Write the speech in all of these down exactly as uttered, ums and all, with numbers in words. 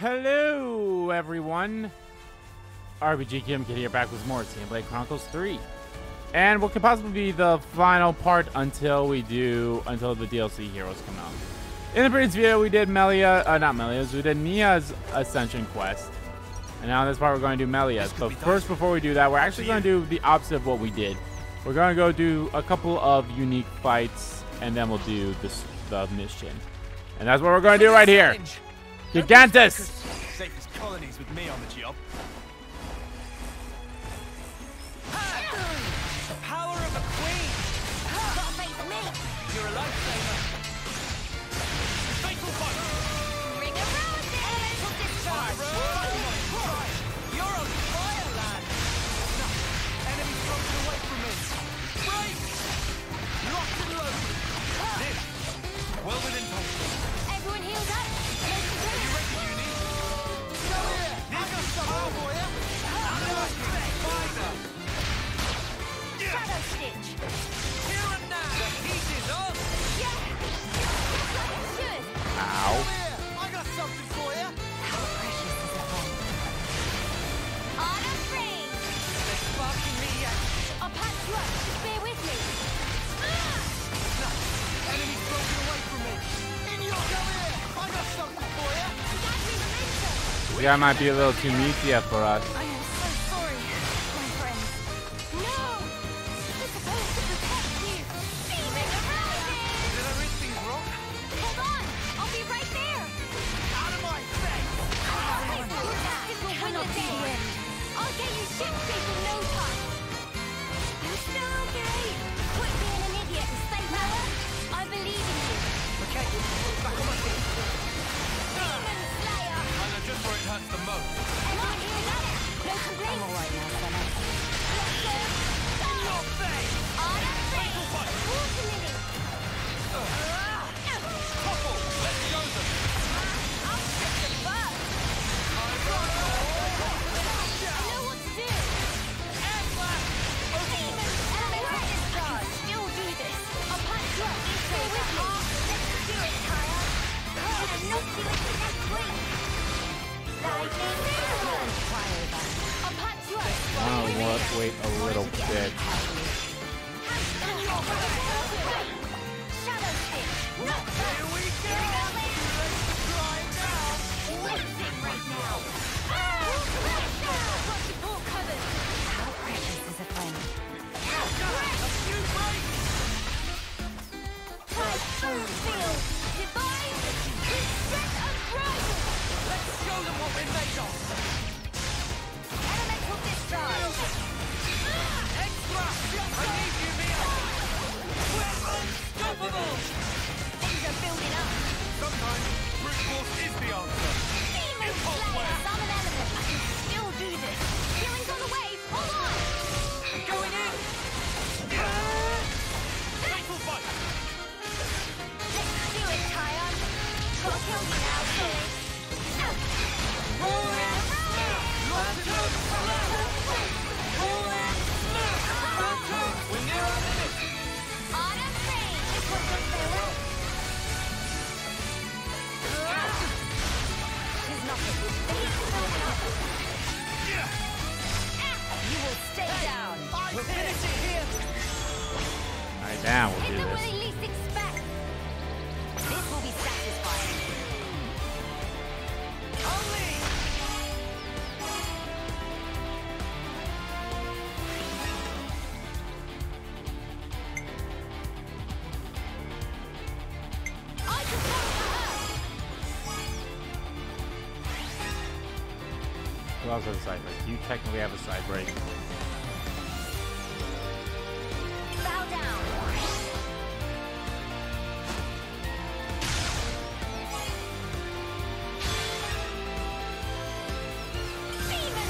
Hello, everyone. R P G Kim getting here back with more Xenoblade Chronicles three. And what could possibly be the final part until we do, until the D L C heroes come out. In the previous video, we did Melia, uh, not Melia's, we did Nia's Ascension quest. And now in this part, we're going to do Melia's. But first, before we do that, we're actually going to do the opposite of what we did. We're going to go do a couple of unique fights, and then we'll do this, the mission. And that's what we're going to do right here. Gigantus! Safest colonies with me on the job. Power of a queen! Gotta face me! You're a lifesaver! Faithful fight! Bring around it! Electrical discharge! You're on fire, lad! Enemies broken away from me! Break! Locked and loaded! Live! Well within poison! Everyone healed up! Are you ready, Eunie? Go here! I've got some power for you! Find them! Shadow Stitch! Here and now! The heat is on! Yeah! Just like it should! Ow! I got something for you! How precious is that one? On a frame! They're sparking me out! I'll patch you up! Just bear with me! Ah! No! Enemies broken away from me! In your career! I got something for you! That yeah, might be a little too meatier for us. I also have a side break. You technically have a side break. Bow down. Demon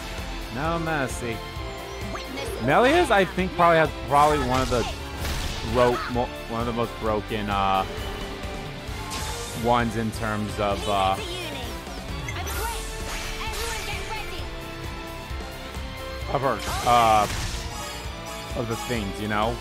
Slayer. No mercy. No mercy. Melia's, I think, probably has probably one of the Broke, one of the most broken uh, ones in terms of uh, of her uh, of the things, you know.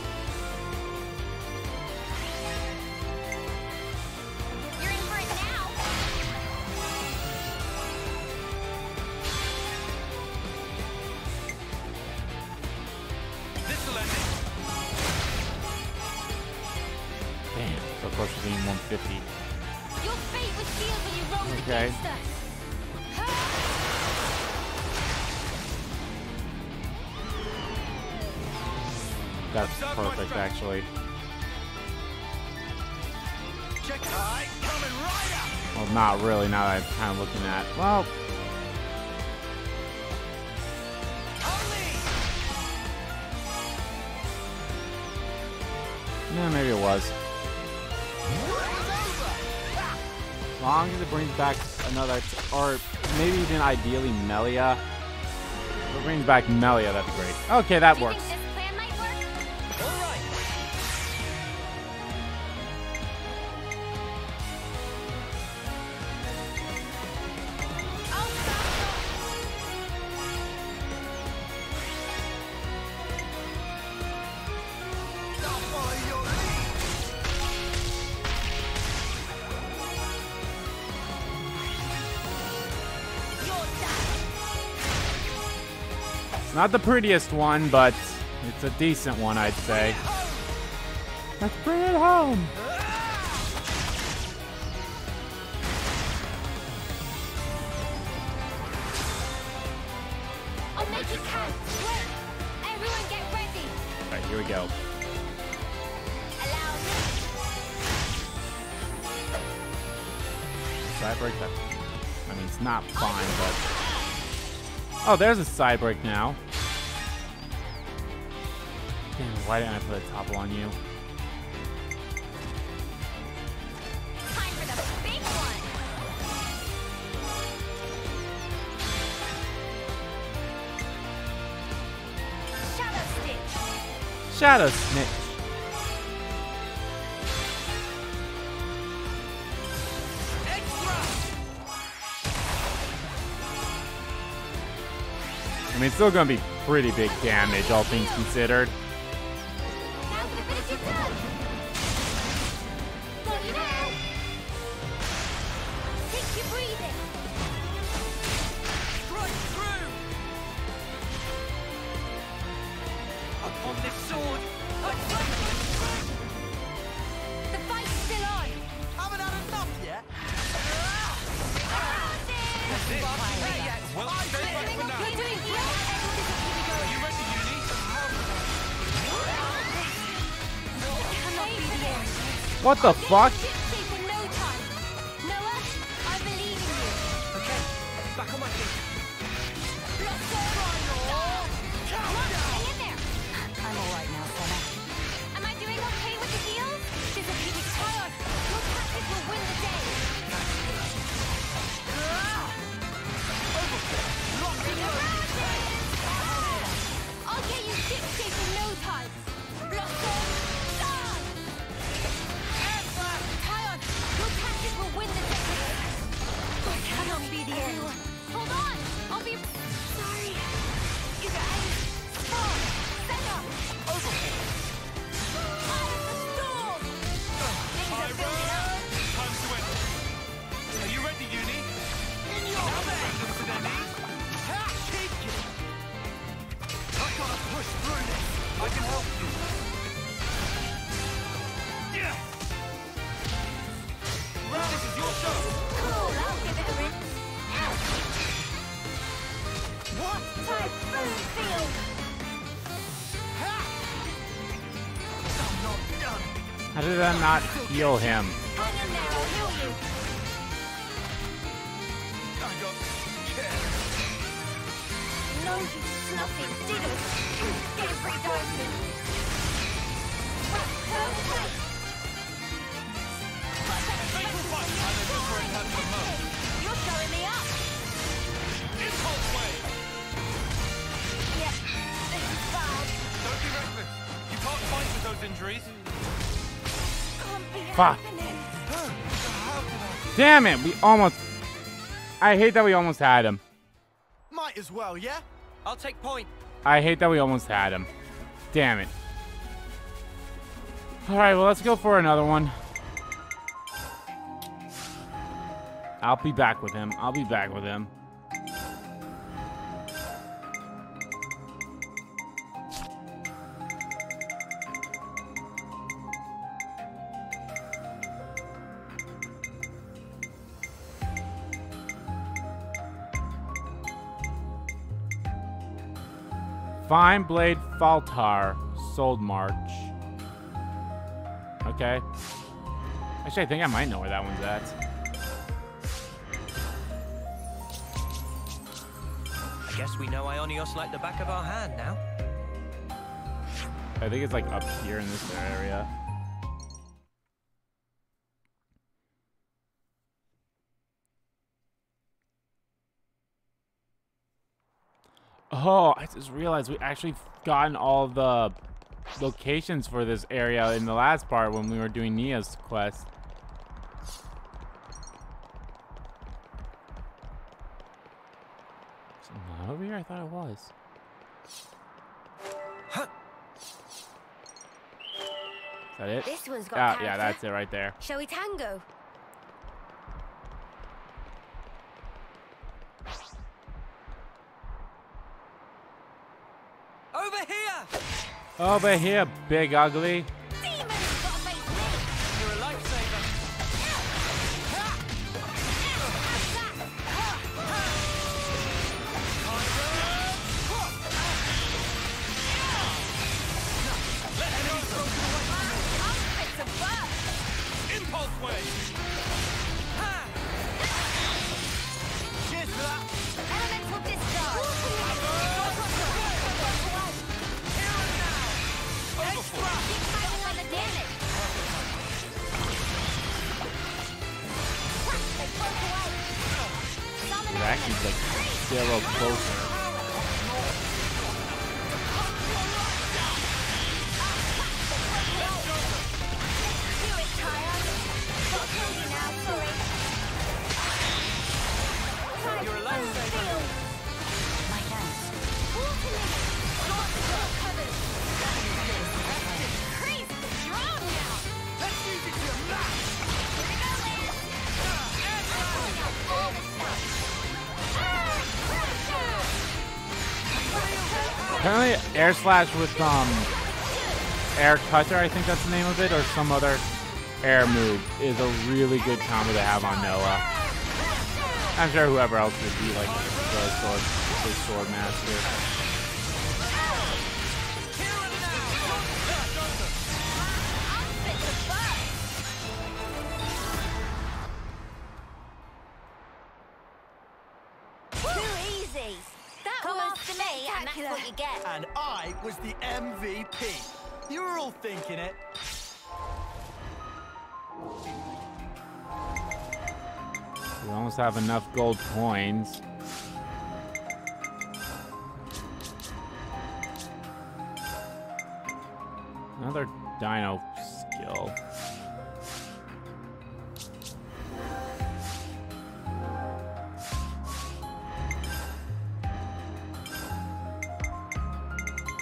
Okay. That's perfect, actually. Well, not really, now that I'm kind of looking at... Well... Yeah, maybe it was. As long as it brings back another... Or maybe even ideally Melia. If it brings back Melia, that'd be great. Okay, that works. Not the prettiest one, but it's a decent one, I'd say. Let's bring it home! I'll make it count! Wait! Everyone get ready! Alright, here we go. Allow me! Side break that... I mean, it's not fine, but... Oh, there's a side break now. Damn, why didn't I put a topple on you? Time for the big one. Shadow Snitch. Shadow Snitch. I mean, it's still gonna be pretty big damage, all things considered. What the fuck? How did I not heal him? Fuck. Damn it, we almost... I hate that we almost had him. Might as well, yeah? I'll take point. I hate that we almost had him. Damn it. Alright, well, let's go for another one. I'll be back with him. I'll be back with him. Vineblade Faltar, Sold March. Okay. Actually, I think I might know where that one's at. I guess we know Ionios like the back of our hand now. I think it's like up here in this area. Oh, I just realized we actually gotten all the locations for this area in the last part when we were doing Nia's quest. Is it not over here? I thought it was. Huh. Is that it? This one's got ah, yeah, that's it right there. Shall we tango? Over here, big ugly. You're a lifesaver. Impulse wave. Rex is like zero closer. Apparently air slash with um air cutter, I think that's the name of it, or some other air move is a really good combo to have on Noah. I'm sure whoever else would be like the sword, the sword master. And I was the M V P. You were all thinking it. We almost have enough gold coins. Another dino skill.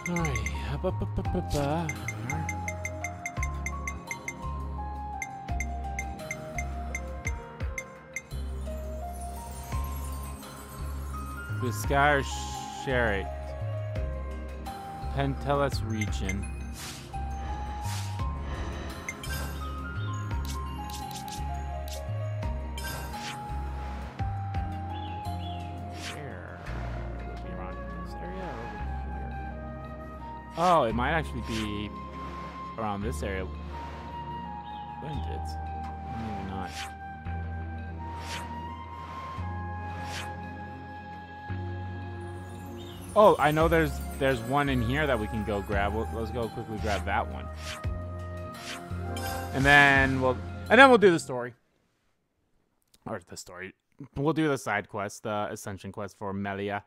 Alright, up, up, up, up, up, up. Biscayr Sherit, Pentelis region. Oh, it might actually be around this area. Wouldn't it? Maybe not. Oh, I know there's there's one in here that we can go grab. We'll, let's go quickly grab that one. And then we'll and then we'll do the story. Or the story. We'll do the side quest, the Ascension quest for Melia.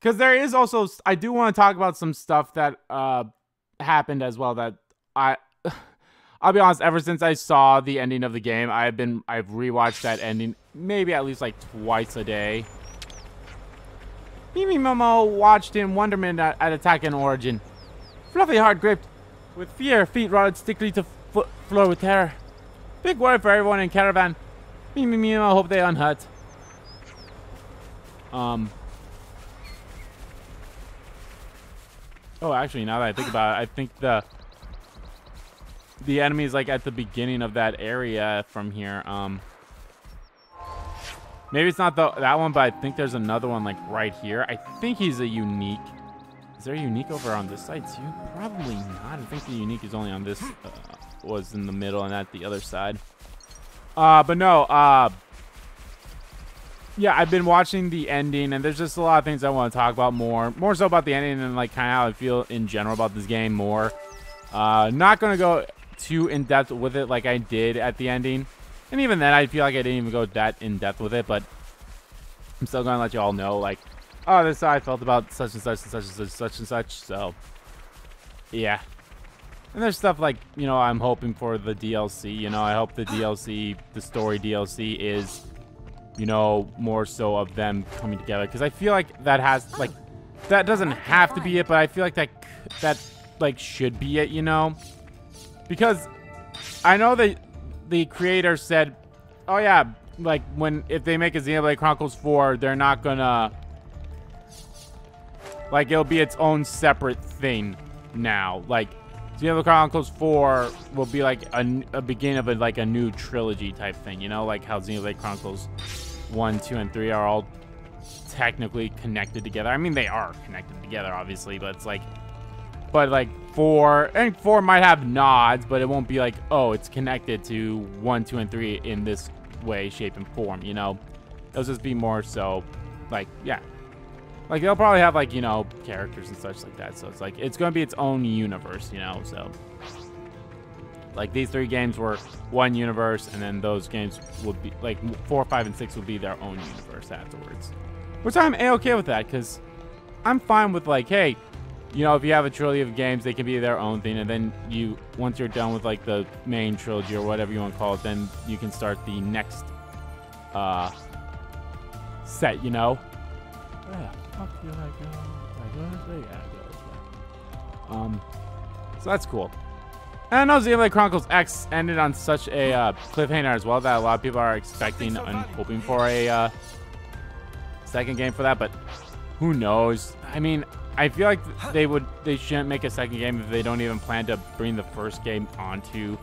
Because there is also, I do want to talk about some stuff that uh, happened as well. That I, I'll be honest. Ever since I saw the ending of the game, I've been, I've rewatched that ending maybe at least like twice a day. Mimi Momo watched in wonderment at, at Attack and Origin, fluffy hard gripped, with fear, feet rotted stickily to fo floor with terror. Big worry for everyone in caravan. Mimi Momo hope they unhurt. Um. Oh, actually, now that I think about it, I think the the enemy is like at the beginning of that area from here. Um, maybe it's not the, that one, but I think there's another one like right here. I think he's a unique. Is there a unique over on this side too? Probably not. I think the unique is only on this, uh, was in the middle and at the other side. Uh, but no, uh, yeah, I've been watching the ending, and there's just a lot of things I want to talk about more. More so about the ending and like kind of how I feel in general about this game more. Uh, not going to go too in-depth with it like I did at the ending. And even then, I feel like I didn't even go that in-depth with it, but I'm still going to let you all know, like, oh, this is how I felt about such and such and such and such and such and such, so, yeah. And there's stuff like, you know, I'm hoping for the D L C, you know, I hope the D L C, the story D L C is, you know, more so of them coming together, because I feel like that has, like, that doesn't have to be it, but I feel like that, that, like, should be it, you know? Because I know that the creator said, oh yeah, like, when, if they make a Xenoblade Chronicles four, they're not gonna, like, it'll be its own separate thing now. Like, Xenoblade Chronicles four will be like a, a beginning of a, like a new trilogy type thing, you know? Like how Xenoblade Chronicles one, two, and three are all technically connected together. I mean, they are connected together, obviously, but it's like, but like four, and four might have nods, but it won't be like, oh, it's connected to one, two, and three in this way, shape, and form, you know? It'll just be more so, like, yeah. Like, they'll probably have, like, you know, characters and such like that. So, it's, like, it's going to be its own universe, you know? So, like, these three games were one universe, and then those games would be, like, four, five, and six would be their own universe afterwards. Which I'm A-okay with that, because I'm fine with, like, hey, you know, if you have a trilogy of games, they can be their own thing. And then you, once you're done with, like, the main trilogy or whatever you want to call it, then you can start the next uh, set, you know? Ugh. Um, so that's cool. And I know Xenoblade Chronicles X ended on such a uh, cliffhanger as well that a lot of people are expecting and hoping for a uh, second game for that, but who knows? I mean, I feel like they would they shouldn't make a second game if they don't even plan to bring the first game onto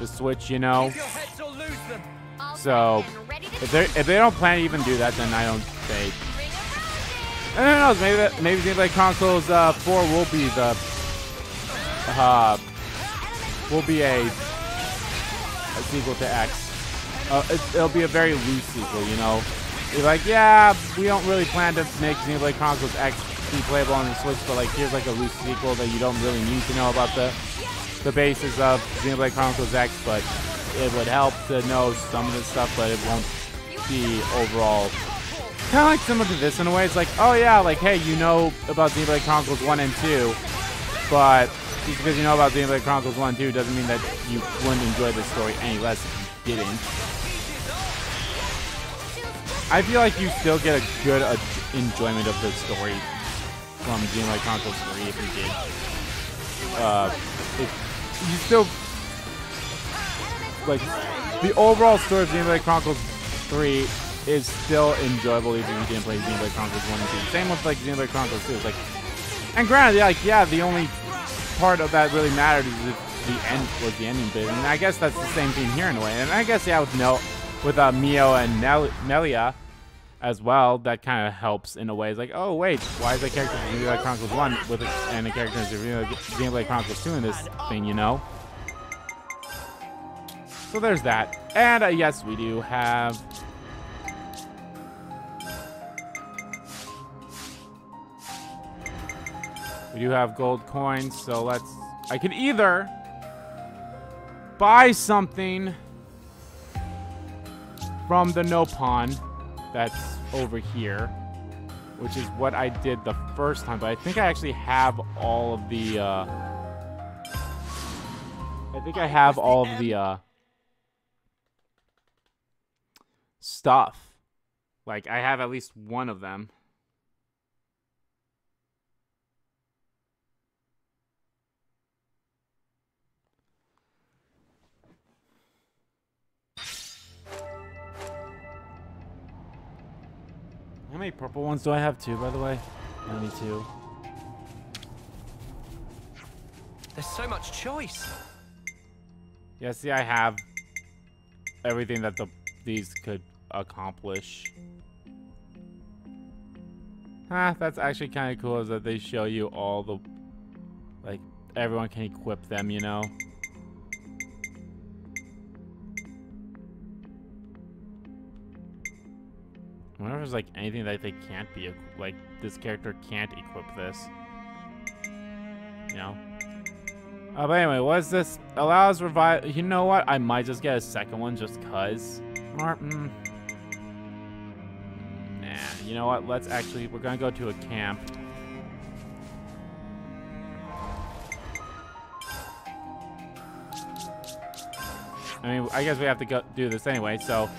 the Switch, you know? So if they if they don't plan to even do that, then I don't say. And who knows, maybe that, maybe Xenoblade Chronicles uh, four will be the uh, will be a, a sequel to X. Uh, it, it'll be a very loose sequel, you know. You're like, yeah, we don't really plan to make Xenoblade Chronicles X be playable on the Switch, but like, here's like a loose sequel that you don't really need to know about the the basis of Xenoblade Chronicles X, but it would help to know some of this stuff, but it won't be overall. Kind of like similar to this in a way. It's like, oh yeah, like, hey, you know about Xenoblade Chronicles one and two, but just because you know about Xenoblade Chronicles one and two doesn't mean that you wouldn't enjoy this story any less if you didn't. I feel like you still get a good uh, enjoyment of this story from Xenoblade Chronicles three if you did. Uh, it, you still, like, the overall story of Xenoblade Chronicles three is still enjoyable even if you didn't play Xenoblade Chronicles one and two. Same with like Xenoblade Chronicles two. It's like, and granted, like, yeah, the only part of that really mattered is if the end was the ending bit, and I guess that's the same thing here in a way. And I guess yeah, with no, with uh, Mio and Melia as well, that kind of helps in a way. It's like, oh wait, why is a character in Xenoblade Chronicles one with a, and a character in Xenoblade Chronicles two in this thing, you know? So there's that, and uh, yes, we do have. We do have gold coins, so let's... I could either buy something from the no pawn that's over here, which is what I did the first time, but I think I actually have all of the... Uh, I think I have all of the uh, stuff. Like, I have at least one of them. How many purple ones do I have too, by the way? I need two. There's so much choice. Yeah, see, I have everything that the these could accomplish. Huh, that's actually kind of cool, is that they show you all the, like, everyone can equip them, you know? I wonder if there's, like, anything that they can't be, like, this character can't equip this. You know? Uh, but anyway, what is this? Allows revive, you know what? I might just get a second one just cause. Or, mm. Nah, you know what? Let's actually, we're gonna go to a camp. I mean, I guess we have to go do this anyway, so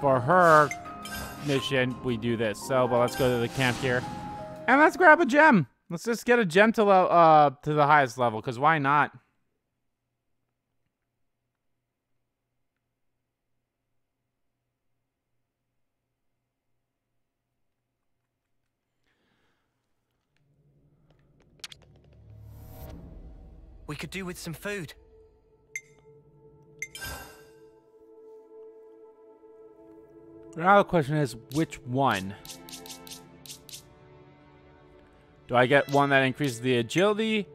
for her mission, we do this. So, but let's go to the camp here. And let's grab a gem. Let's just get a gem to, uh, to the highest level, because why not? We could do with some food. Now the question is, which one? Do I get one that increases the agility,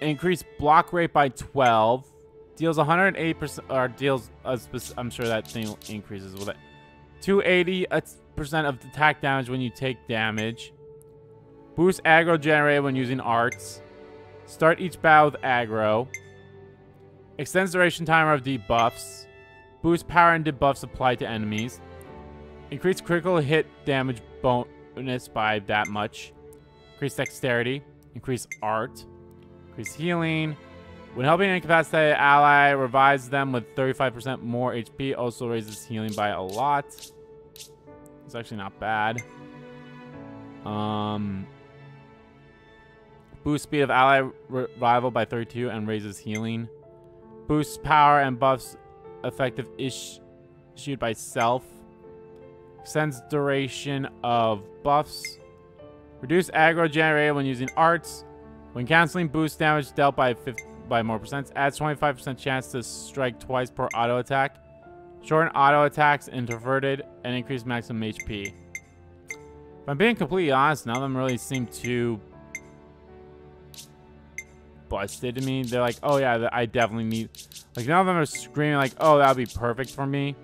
increase block rate by twelve, deals one hundred eight percent, or deals, a I'm sure that thing increases with it, two hundred eighty percent of attack damage when you take damage, boost aggro generated when using arts, start each battle with aggro, extends duration timer of debuffs, boost power and debuffs applied to enemies, increase critical hit damage bonus by that much, increase dexterity, increase art, increase healing. When helping an incapacitated ally, revives them with thirty-five percent more H P, also raises healing by a lot. It's actually not bad. Um, boost speed of ally revival by thirty-two and raises healing. Boosts power and buffs effective ish issued by self. Extends duration of buffs. Reduce aggro generated when using arts. When canceling, boost damage dealt by by more percent. Adds twenty-five percent chance to strike twice per auto attack. Shorten auto attacks, introverted, and increase maximum H P. If I'm being completely honest, none of them really seem too busted to me. They're like, oh yeah, I definitely need... Like, none of them are screaming like, oh, that would be perfect for me.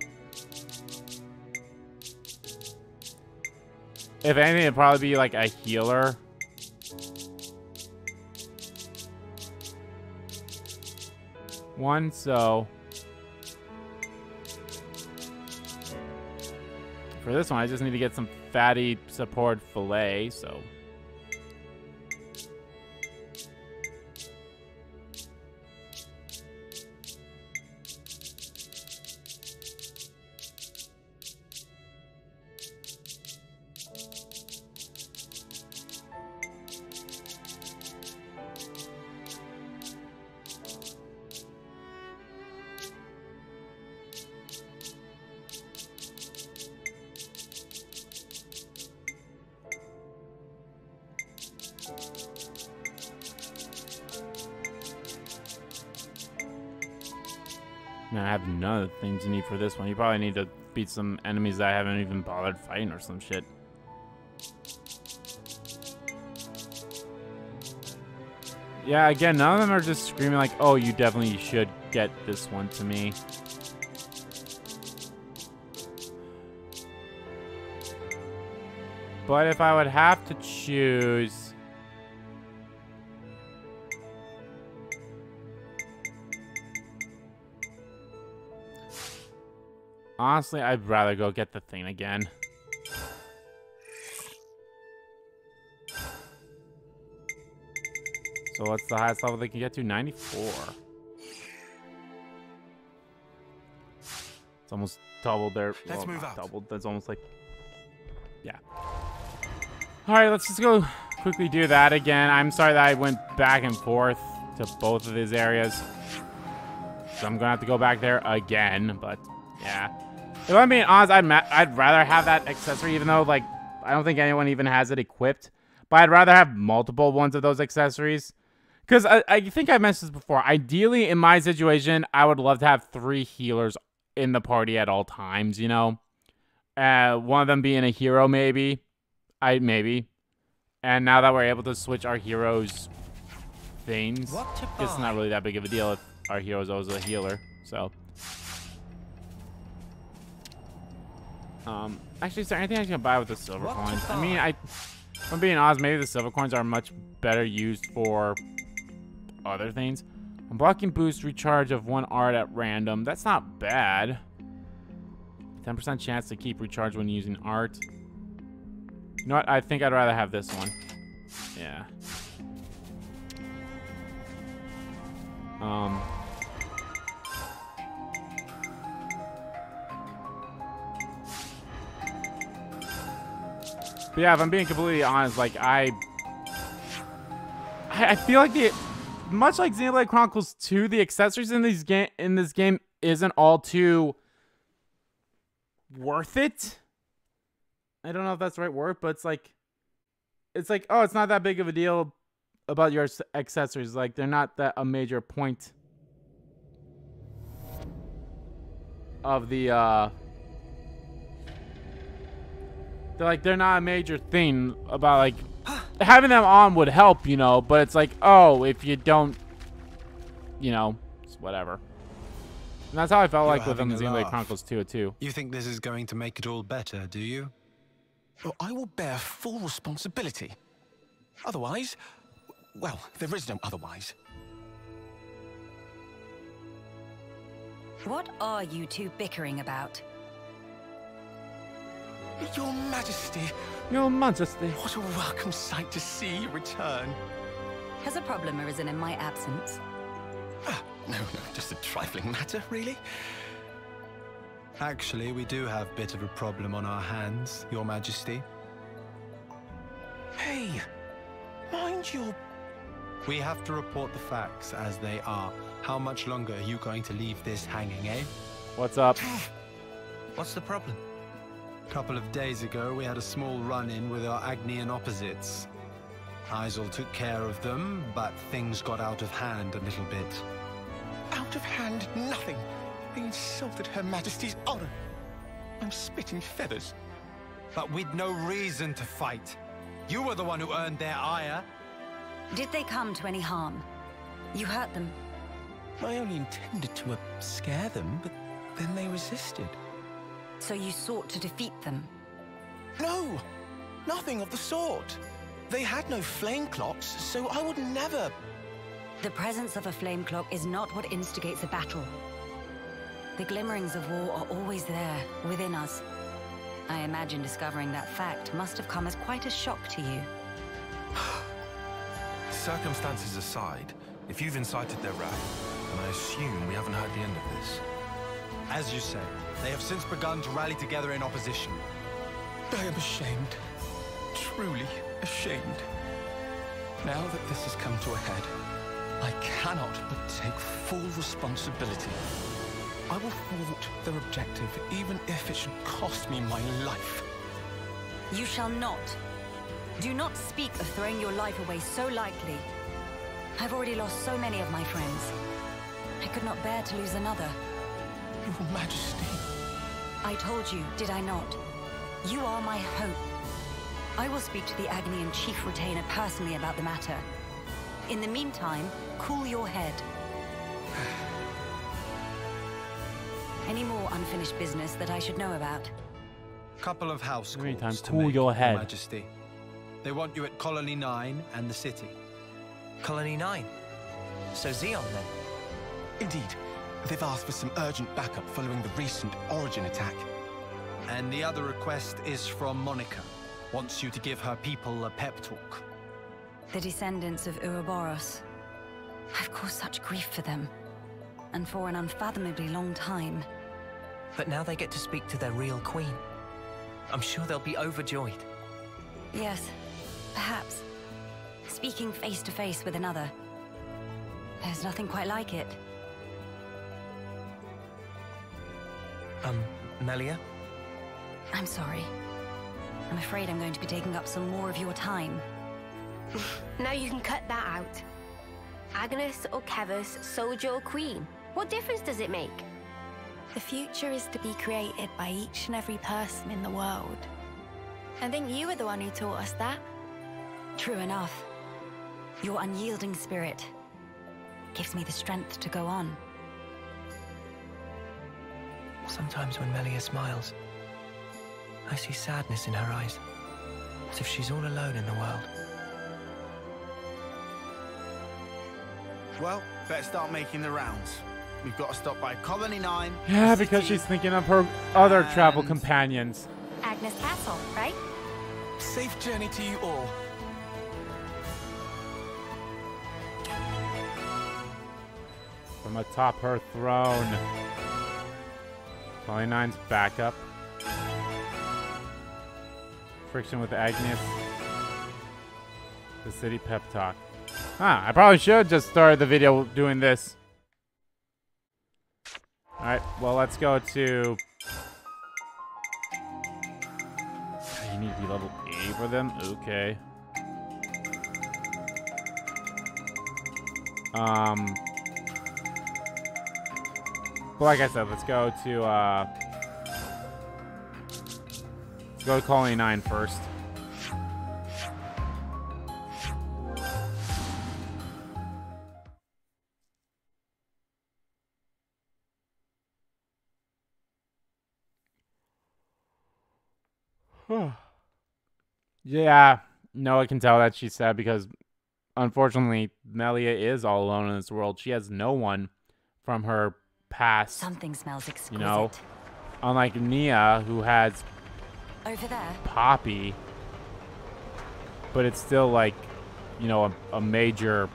If anything, it'd probably be like a healer. One, so. For this one, I just need to get some fatty support fillet, so. I have none of the things you need for this one. You probably need to beat some enemies that I haven't even bothered fighting or some shit. Yeah, again, none of them are just screaming like, oh, you definitely should get this one to me. But if I would have to choose... Honestly, I'd rather go get the thing again. So what's the highest level they can get to? ninety-four. It's almost doubled their... Let's well, move up. Doubled. That's almost like... Yeah. Alright, let's just go quickly do that again. I'm sorry that I went back and forth to both of these areas. So I'm going to have to go back there again, but... Yeah. If I'm being honest, I'd, ma I'd rather have that accessory, even though, like, I don't think anyone even has it equipped. But I'd rather have multiple ones of those accessories. Because I, I think I mentioned this before. Ideally, in my situation, I would love to have three healers in the party at all times, you know? Uh, one of them being a hero, maybe. I Maybe. And now that we're able to switch our heroes' things, it's not really that big of a deal if our hero is always a healer. So, um, actually, is there anything I can buy with the silver coins? I mean, I, if I'm being honest, maybe the silver coins are much better used for other things. I'm blocking boost, recharge of one art at random. That's not bad. ten percent chance to keep recharge when using art. You know what? I think I'd rather have this one. Yeah. Um. But yeah, if I'm being completely honest, like I, I, I feel like the, much like Xenoblade Chronicles two, the accessories in these game in this game isn't all too worth it. I don't know if that's the right word, but it's like, it's like, oh, it's not that big of a deal about your accessories. Like, they're not that a major point of the, uh, they're like, they're not a major thing about, like, having them on would help, you know, but it's like, oh, if you don't, you know, it's whatever. And that's how I felt You're like with Xenoblade Chronicles two too. You think this is going to make it all better, do you? Well, I will bear full responsibility. Otherwise, well, there is no otherwise. What are you two bickering about? Your Majesty. Your Majesty. What a welcome sight to see you return. Has a problem arisen in my absence? Ah, no, no, just a trifling matter, really. Actually, we do have a bit of a problem on our hands, Your Majesty. Hey, mind your... We have to report the facts as they are. How much longer are you going to leave this hanging, eh? What's up? What's the problem? A couple of days ago, we had a small run-in with our Agnian opposites. Isel took care of them, but things got out of hand a little bit. Out of hand, nothing. I insulted Her Majesty's honor. I'm spitting feathers. But we'd no reason to fight. You were the one who earned their ire. Did they come to any harm? You hurt them. I only intended to scare them, but then they resisted. So you sought to defeat them? No! Nothing of the sort. They had no flame clocks, so I would never... The presence of a flame clock is not what instigates a battle. The glimmerings of war are always there, within us. I imagine discovering that fact must have come as quite a shock to you. Circumstances aside, if you've incited their wrath, then I assume we haven't heard the end of this. As you say, they have since begun to rally together in opposition. I am ashamed. Truly ashamed. Now that this has come to a head, I cannot but take full responsibility. I will thwart their objective, even if it should cost me my life. You shall not. Do not speak of throwing your life away so lightly. I've already lost so many of my friends. I could not bear to lose another. Your Majesty. I told you, did I not? You are my hope. I will speak to the Agnian Chief Retainer personally about the matter. In the meantime, cool your head. Any more unfinished business that I should know about? Couple of house calls time. To cool make, your head. Your Majesty. They want you at Colony nine and the city. Colony nine? So Zeon then? Indeed. They've asked for some urgent backup following the recent Origin attack. And the other request is from Monica. Wants you to give her people a pep talk. The descendants of Ouroboros. I've caused such grief for them. And for an unfathomably long time. But now they get to speak to their real queen. I'm sure they'll be overjoyed. Yes, perhaps. Speaking face to face with another. There's nothing quite like it. Um, Melia? I'm sorry. I'm afraid I'm going to be taking up some more of your time. Now you can cut that out. Agnus or Kevesi, soldier or queen. What difference does it make? The future is to be created by each and every person in the world. I think you were the one who taught us that. True enough. Your unyielding spirit gives me the strength to go on. Sometimes when Melia smiles, I see sadness in her eyes, as if she's all alone in the world. Well, better start making the rounds. We've got to stop by Colony nine. Yeah, because she's thinking of her other travel companions. Agnes Castle, right? Safe journey to you all. From atop her throne. Colony nine's backup. Friction with Agnes. The city pep talk. Ah, I probably should just start the video doing this. All right, well, let's go to... You need to be level eight for them? Okay. Um... But like I said, let's go to, uh... let's go to Colony nine first. Yeah, no, I can tell that she's sad because, unfortunately, Melia is all alone in this world. She has no one from her past. Something smells exquisite. You know, unlike Nia, who has over there Poppy, but it's still like, you know, a, a major.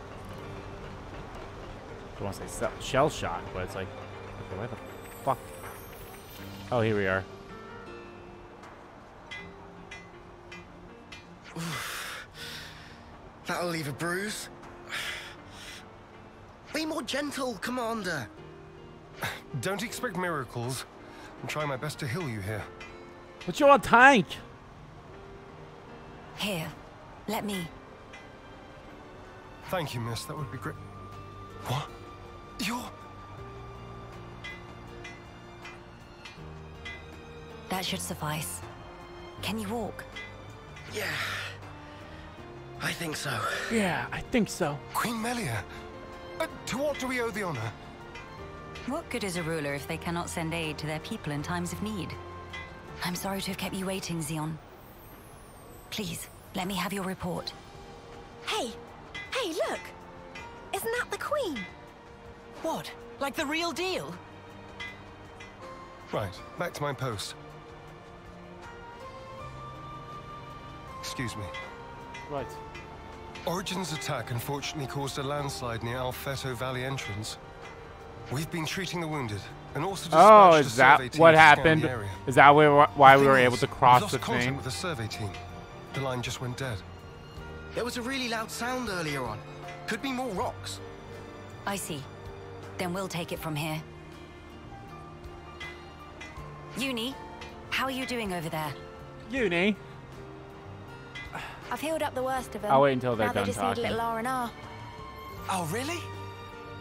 I don't want to say shell shock, but it's like, okay, where the fuck? Oh, here we are. That'll leave a bruise. Be more gentle, Commander. Don't expect miracles. I'm trying my best to heal you here. But you're a tank. Here, let me. Thank you, miss. That would be great. What? You're... That should suffice. Can you walk? Yeah, I think so. Yeah, I think so. Queen Melia, uh, to what do we owe the honor? What good is a ruler if they cannot send aid to their people in times of need? I'm sorry to have kept you waiting, Zeon. Please, let me have your report. Hey, hey, look! Isn't that the Queen? What? Like the real deal? Right, back to my post. Excuse me. Right. Origin's attack unfortunately caused a landslide near Alfeto Valley entrance. We've been treating the wounded and also dispatched oh, is that a what happened? Is that why we were able to cross lost the contact thing? With the survey team. The line just went dead. There was a really loud sound earlier on. Could be more rocks. I see. Then we'll take it from here. Eunie, how are you doing over there? Eunie. I've healed up the worst of them. I'll wait until they're now done they just talking. Need a little R and R. Oh, really?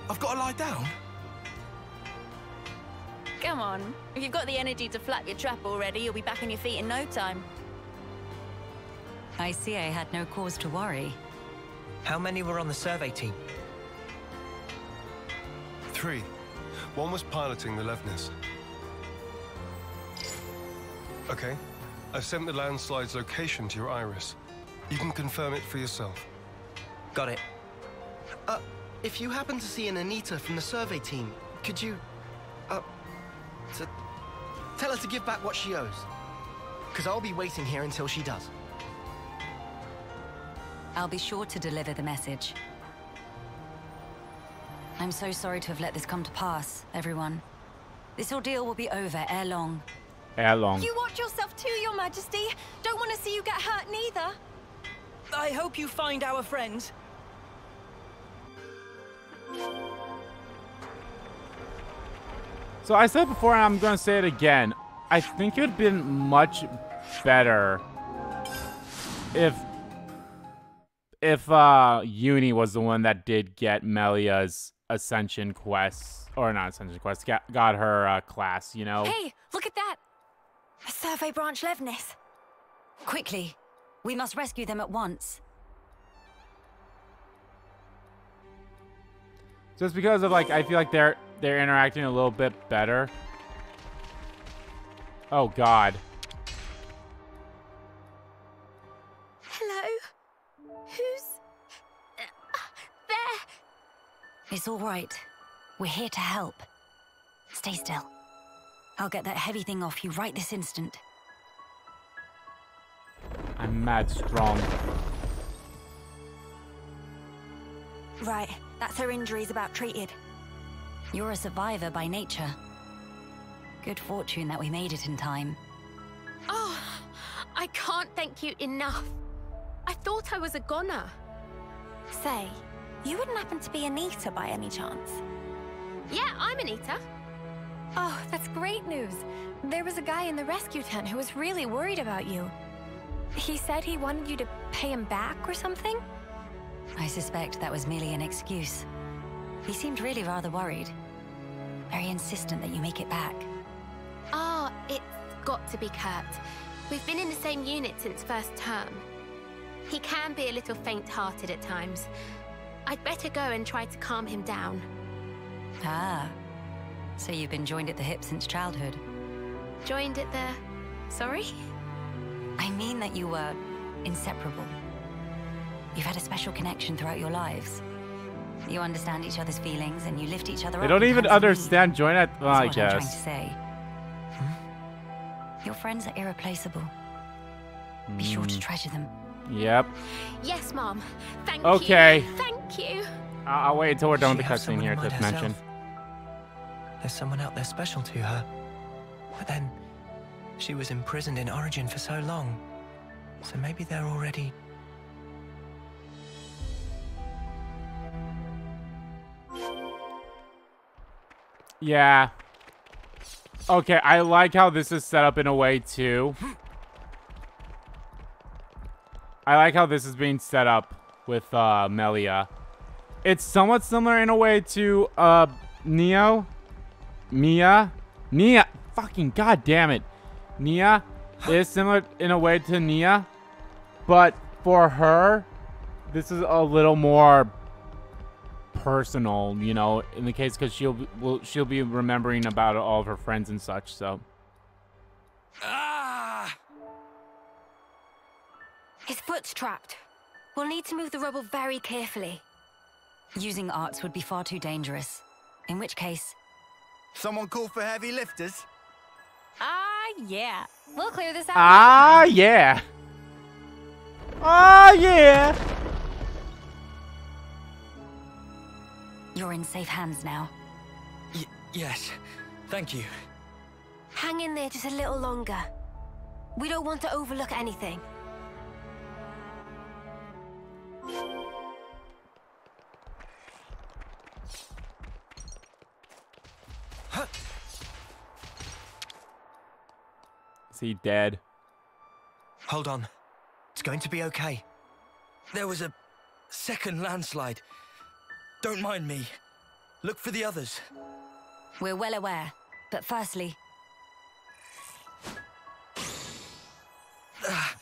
I've got to lie down? Come on. If you've got the energy to flap your trap already, you'll be back on your feet in no time. I see I had no cause to worry. How many were on the survey team? Three. One was piloting the Levnis. Okay. I've sent the landslide's location to your iris. You can confirm it for yourself. Got it. Uh, if you happen to see an Anita from the survey team, could you, uh, to tell her to give back what she owes? Because I'll be waiting here until she does. I'll be sure to deliver the message. I'm so sorry to have let this come to pass, everyone. This ordeal will be over ere long. How long? You watch yourself too, Your Majesty. Don't want to see you get hurt neither. I hope you find our friend. So I said before, and I'm going to say it again. I think it would have been much better if if uh, Eunie was the one that did get Melia's Ascension quest, or not Ascension quest, got, got her uh, class, you know? Hey, look at that. A survey branch Levnis. Quickly. We must rescue them at once. Just because of like, I feel like they're they're interacting a little bit better. Oh God. Hello. Who's uh, there? It's all right. We're here to help. Stay still. I'll get that heavy thing off you right this instant. I'm mad strong. Right, that's her injuries about treated. You're a survivor by nature. Good fortune that we made it in time. Oh, I can't thank you enough. I thought I was a goner. Say, you wouldn't happen to be Anita by any chance? Yeah, I'm Anita. Oh, that's great news. There was a guy in the rescue tent who was really worried about you. He said he wanted you to pay him back or something? I suspect that was merely an excuse. He seemed really rather worried. Very insistent that you make it back. Ah, oh, it's got to be Kurt. We've been in the same unit since first term. He can be a little faint-hearted at times. I'd better go and try to calm him down. Ah. So you've been joined at the hip since childhood? Joined at the... sorry? I mean that you were inseparable. You've had a special connection throughout your lives. You understand each other's feelings and you lift each other up. They don't even understand join at... well, I guess. I'm trying to say. Hmm? Your friends are irreplaceable. Mm. Be sure to treasure them. Yep. Yes, Mom. Thank you. Okay. Thank you. I'll, I'll wait until we're done with the cutscene here to mention. There's someone out there special to her. But then, she was imprisoned in Origin for so long. So maybe they're already... yeah. Okay, I like how this is set up in a way, too. I like how this is being set up with uh, Melia. It's somewhat similar in a way to uh, Neo. Mia. Nia. Fucking goddamn it. Nia is similar in a way to Nia. But for her, this is a little more... personal, you know, in the case because she'll will she'll be remembering about all of her friends and such. So, ah! His foot's trapped. We'll need to move the rubble very carefully. Using arts would be far too dangerous. In which case, someone call for heavy lifters. Ah, yeah. We'll clear this out. Ah, yeah. Ah, yeah. You're in safe hands now. Y- yes, thank you. Hang in there just a little longer. We don't want to overlook anything. Huh. Is he dead? Hold on. It's going to be okay. There was a second landslide. Don't mind me. Look for the others. We're well aware, but firstly...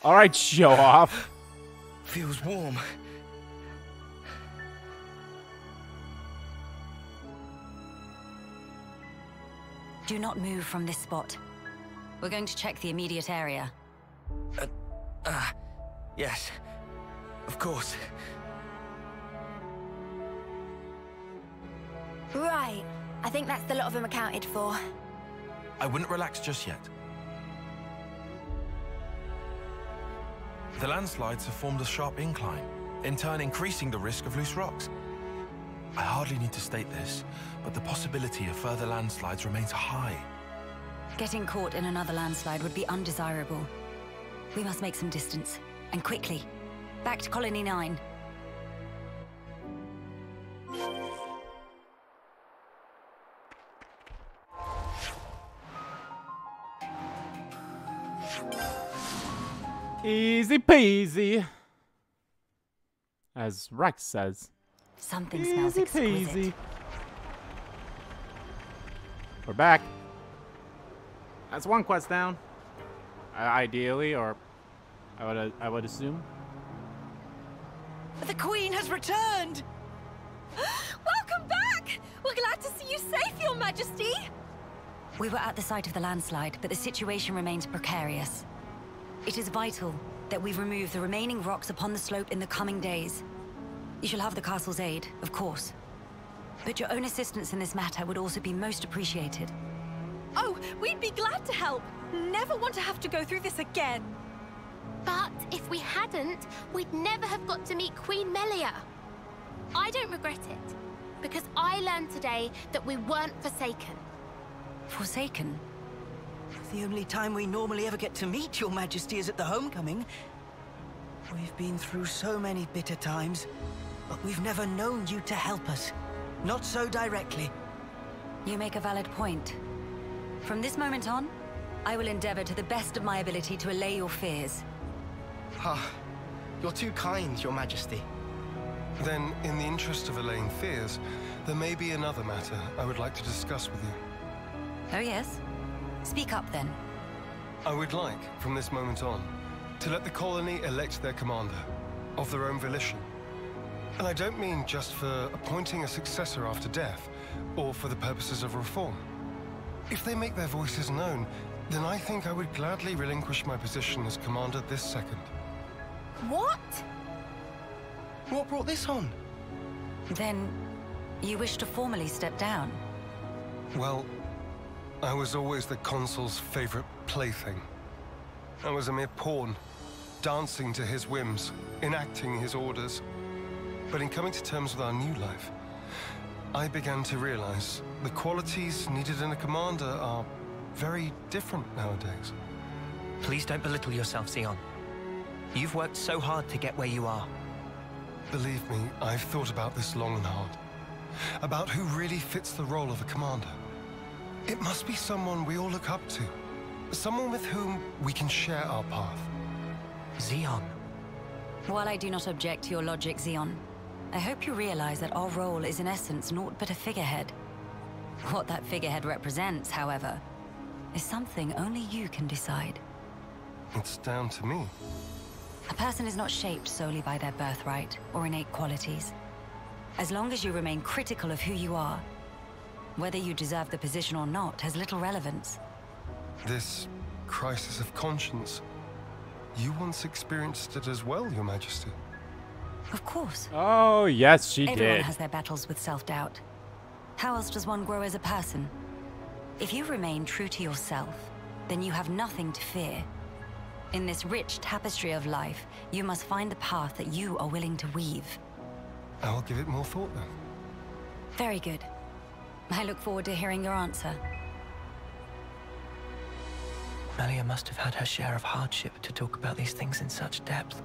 all right, show off. Feels warm. Do not move from this spot. We're going to check the immediate area. Uh, uh, yes, of course. Right. I think that's the lot of them accounted for. I wouldn't relax just yet. The landslides have formed a sharp incline, in turn increasing the risk of loose rocks. I hardly need to state this, but the possibility of further landslides remains high. Getting caught in another landslide would be undesirable. We must make some distance, and quickly. Back to Colony nine. Easy peasy, as Rex says. Something easy smells exquisite. Peasy. We're back. That's one quest down. Uh, ideally, or I would, uh, I would assume. The Queen has returned. Welcome back. We're glad to see you safe, Your Majesty! We were at the site of the landslide, but the situation remains precarious. It is vital that we remove the remaining rocks upon the slope in the coming days. You shall have the castle's aid, of course. But your own assistance in this matter would also be most appreciated. Oh, we'd be glad to help! Never want to have to go through this again! But if we hadn't, we'd never have got to meet Queen Melia. I don't regret it, because I learned today that we weren't forsaken. Forsaken? The only time we normally ever get to meet Your Majesty is at the homecoming. We've been through so many bitter times, but we've never known you to help us. Not so directly. You make a valid point. From this moment on, I will endeavor to the best of my ability to allay your fears. Ah, you're too kind, Your Majesty. Then, in the interest of allaying fears, there may be another matter I would like to discuss with you. Oh yes? Speak up then. I would like, from this moment on, to let the colony elect their commander, of their own volition. And I don't mean just for appointing a successor after death, or for the purposes of reform. If they make their voices known, then I think I would gladly relinquish my position as commander this second. What? What brought this on? Then, you wish to formally step down? Well, I was always the consul's favorite plaything. I was a mere pawn, dancing to his whims, enacting his orders. But in coming to terms with our new life, I began to realize the qualities needed in a commander are very different nowadays. Please don't belittle yourself, Sion. You've worked so hard to get where you are. Believe me, I've thought about this long and hard. About who really fits the role of a commander. It must be someone we all look up to. Someone with whom we can share our path. Sion. While I do not object to your logic, Sion, I hope you realize that our role is in essence naught but a figurehead. What that figurehead represents, however, is something only you can decide. It's down to me. A person is not shaped solely by their birthright or innate qualities. As long as you remain critical of who you are, whether you deserve the position or not has little relevance. This crisis of conscience, you once experienced it as well, Your Majesty. Of course. Oh, yes, she Everyone did. Everyone has their battles with self-doubt. How else does one grow as a person? If you remain true to yourself, then you have nothing to fear. In this rich tapestry of life, you must find the path that you are willing to weave. I'll give it more thought, then. Very good. I look forward to hearing your answer. Melia must have had her share of hardship to talk about these things in such depth.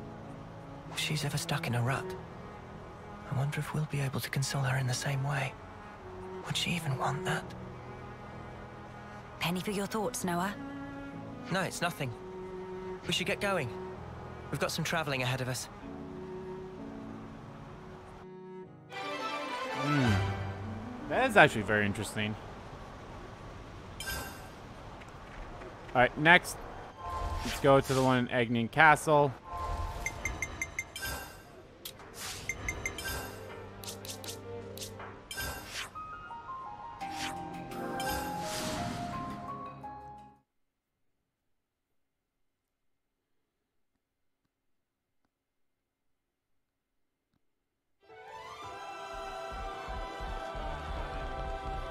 If she's ever stuck in a rut, I wonder if we'll be able to console her in the same way. Would she even want that? Penny for your thoughts, Noah. No, it's nothing. We should get going. We've got some traveling ahead of us. Mm. That is actually very interesting. Alright, next, let's go to the one in Agnian Castle.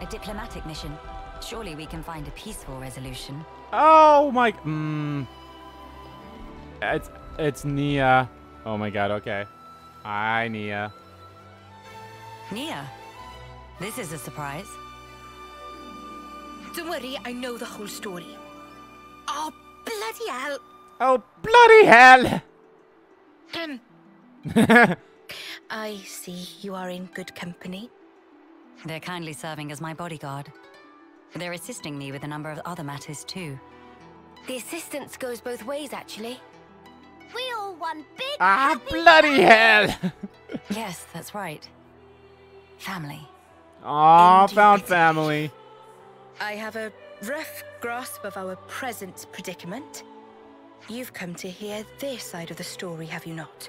A diplomatic mission. Surely we can find a peaceful resolution. Oh my... Mm. It's... It's Nia. Oh my god, okay. Hi, Nia. Nia? This is a surprise. Don't worry, I know the whole story. Oh, bloody hell. Oh, bloody hell! Um, I see you are in good company. They're kindly serving as my bodyguard. They're assisting me with a number of other matters, too. The assistance goes both ways, actually. We all won big Ah, happy bloody hell! Yes, that's right. Family. Aw, found family. I have a rough grasp of our present predicament. You've come to hear their side of the story, have you not?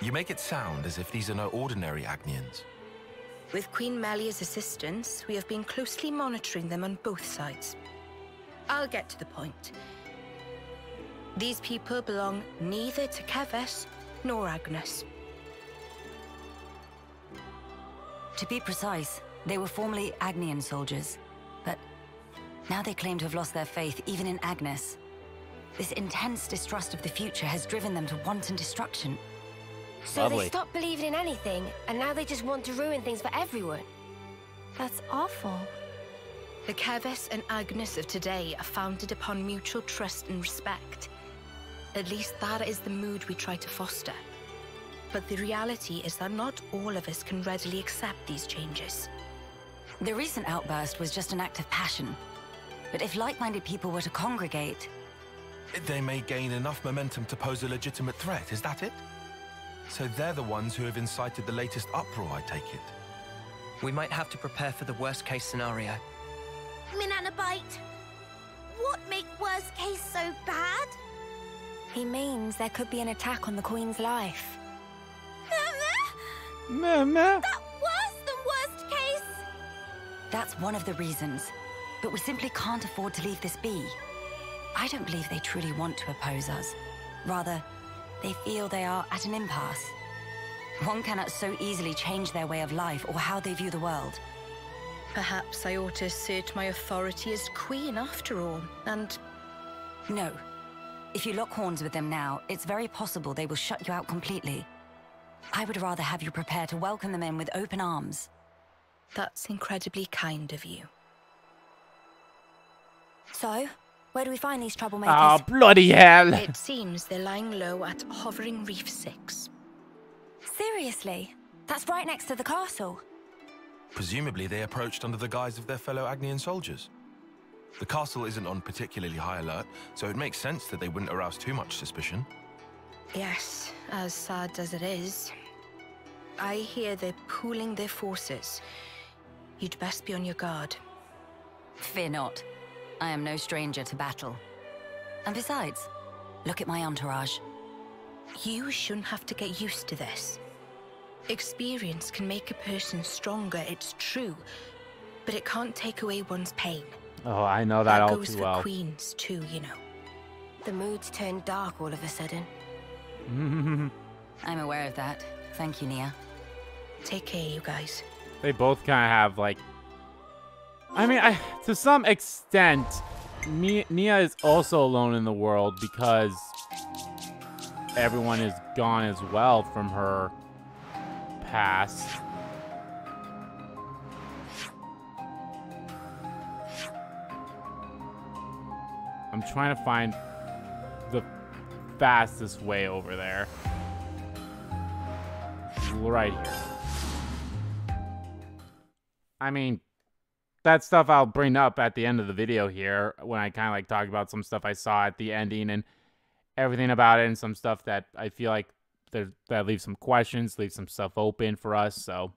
You make it sound as if these are no ordinary Agnians. With Queen Melia's assistance, we have been closely monitoring them on both sides. I'll get to the point. These people belong neither to Kevesi nor Agnus. To be precise, they were formerly Agnian soldiers, but now they claim to have lost their faith even in Agnus. This intense distrust of the future has driven them to wanton destruction. So Lovely. They stopped believing in anything, and now they just want to ruin things for everyone. That's awful. The Kevesi and Agnus of today are founded upon mutual trust and respect. At least that is the mood we try to foster. But the reality is that not all of us can readily accept these changes. The recent outburst was just an act of passion. But if like-minded people were to congregate... They may gain enough momentum to pose a legitimate threat, is that it? So they're the ones who have incited the latest uproar, I take it. We might have to prepare for the worst-case scenario. Minanabite! What makes worst case so bad? He means there could be an attack on the Queen's life. Mama? That worse than worst case? That's one of the reasons. But we simply can't afford to leave this be. I don't believe they truly want to oppose us. Rather, they feel they are at an impasse. One cannot so easily change their way of life or how they view the world. Perhaps I ought to assert my authority as queen after all, and... No. If you lock horns with them now, it's very possible they will shut you out completely. I would rather have you prepare to welcome them in with open arms. That's incredibly kind of you. So, where do we find these troublemakers? Oh, bloody hell! It seems they're lying low at Hovering Reef six. Seriously? That's right next to the castle. Presumably they approached under the guise of their fellow Agnian soldiers. The castle isn't on particularly high alert, so it makes sense that they wouldn't arouse too much suspicion. Yes, as sad as it is. I hear they're pooling their forces. You'd best be on your guard. Fear not. I am no stranger to battle. And besides, look at my entourage. You shouldn't have to get used to this. Experience can make a person stronger, it's true, but it can't take away one's pain. Oh, I know that, that all too well. That goes for queens too, you know. The mood's turned dark all of a sudden. I'm aware of that. Thank you, Nia. Take care, you guys. They both kind of have like... I mean, I, to some extent, Mia, Nia is also alone in the world because everyone is gone as well from her past. I'm trying to find the fastest way over there. Right here. I mean... That stuff I'll bring up at the end of the video here when I kind of like talk about some stuff I saw at the ending and everything about it and some stuff that I feel like that leaves some questions, leaves some stuff open for us, so.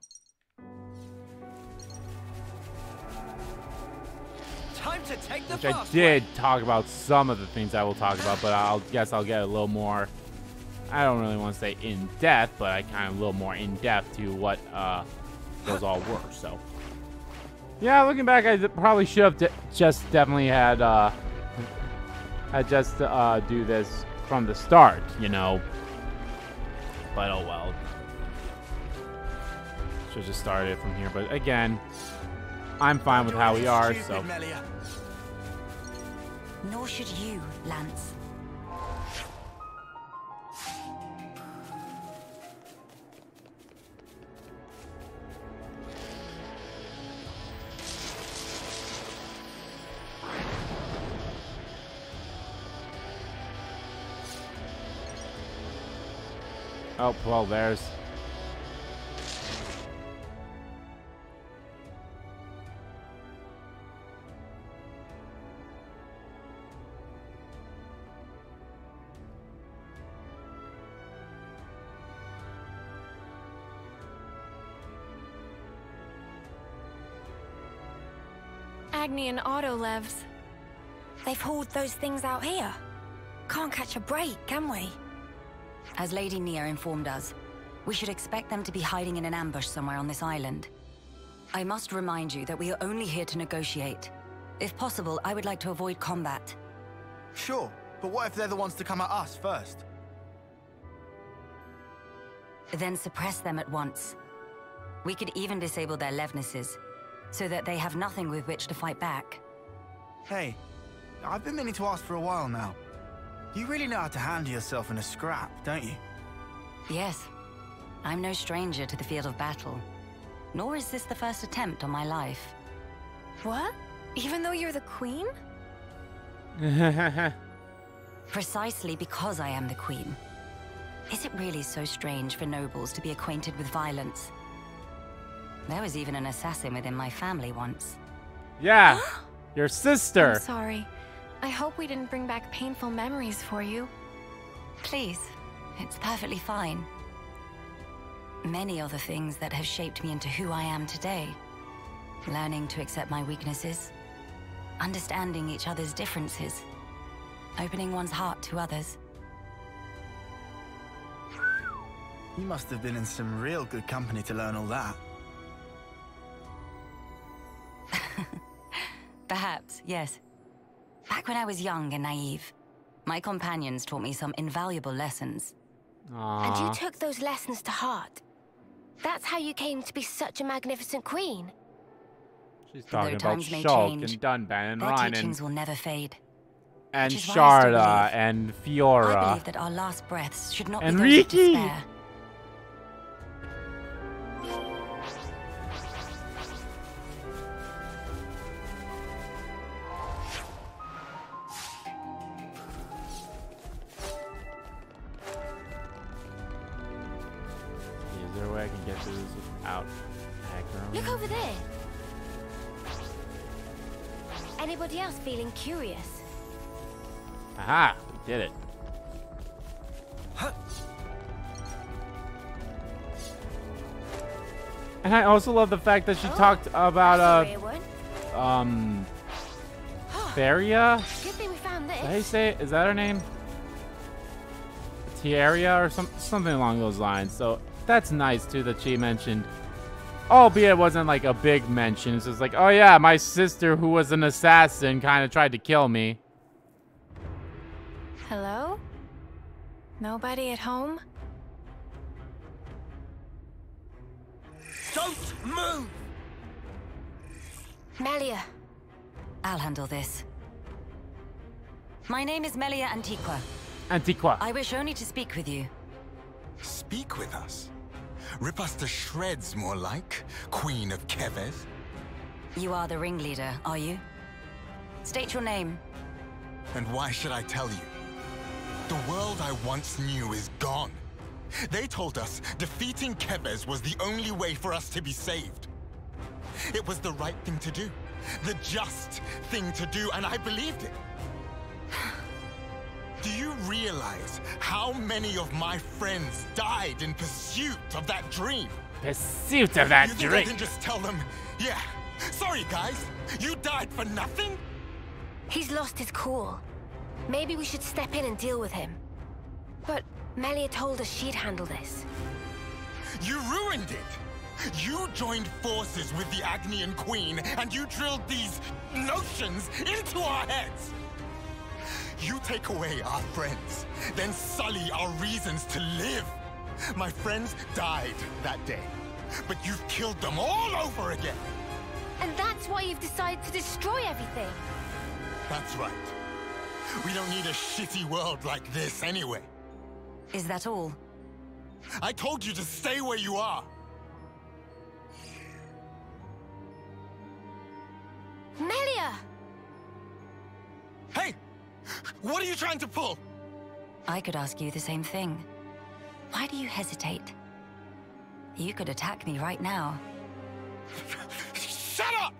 Time to take the Which I did talk about some of the things I will talk about, but I'll guess I'll get a little more, I don't really want to say in depth, but I kind of a little more in depth to what uh, those all were, so. Yeah, looking back, I probably should have de just definitely had, uh, had just, uh, do this from the start, you know, but oh well. Should have just started from here, but again, I'm fine with how we are, so. Nor should you, Lanz. Oh, well, there's... Agnian Autolevs. They've hauled those things out here. Can't catch a break, can we? As Lady Nia informed us, we should expect them to be hiding in an ambush somewhere on this island. I must remind you that we are only here to negotiate. If possible, I would like to avoid combat. Sure, but what if they're the ones to come at us first? Then suppress them at once. We could even disable their Levnises, so that they have nothing with which to fight back. Hey, I've been meaning to ask for a while now. You really know how to handle yourself in a scrap, don't you? Yes. I'm no stranger to the field of battle. Nor is this the first attempt on my life. What? Even though you're the queen? Precisely because I am the queen. Is it really so strange for nobles to be acquainted with violence? There was even an assassin within my family once. Yeah. Your sister. I'm sorry. I hope we didn't bring back painful memories for you. Please. It's perfectly fine. Many are the things that have shaped me into who I am today. Learning to accept my weaknesses. Understanding each other's differences. Opening one's heart to others. You must have been in some real good company to learn all that. Perhaps, yes. Back when I was young and naive, my companions taught me some invaluable lessons. Aww. And you took those lessons to heart. That's how you came to be such a magnificent queen. She's talking about Shulk and Dunban and Ryan and, will never fade. And Sharda and Fiora. I believe that our last breaths should not and be those of despair. Feeling curious. Aha, we did it. Huh. And I also love the fact that she oh, talked about uh, um, Feria. Good thing we found this. Did I say it? Is that her name? Tieria or some something along those lines. So that's nice too that she mentioned. Albeit it wasn't like a big mention. It's just like, oh yeah, my sister who was an assassin kind of tried to kill me. Hello? Nobody at home? Don't move! Melia. I'll handle this. My name is Melia Antiqua. Antiqua. I wish only to speak with you. Speak with us? Rip us to shreds, more like, Queen of Kevesi. You are the ringleader, are you? State your name. And why should I tell you? The world I once knew is gone. They told us defeating Kevesi was the only way for us to be saved. It was the right thing to do, the just thing to do, and I believed it. Do you realize how many of my friends died in pursuit of that dream? Pursuit of that dream? You think I can just tell them, yeah, sorry guys, you died for nothing? He's lost his cool. Maybe we should step in and deal with him. But Melia told us she'd handle this. You ruined it! You joined forces with the Agnian Queen and you drilled these notions into our heads! You take away our friends, then sully our reasons to live. My friends died that day, but you've killed them all over again. And that's why you've decided to destroy everything. That's right. We don't need a shitty world like this anyway. Is that all? I told you to stay where you are. Melia! Hey! What are you trying to pull? I could ask you the same thing. Why do you hesitate? You could attack me right now. Shut up!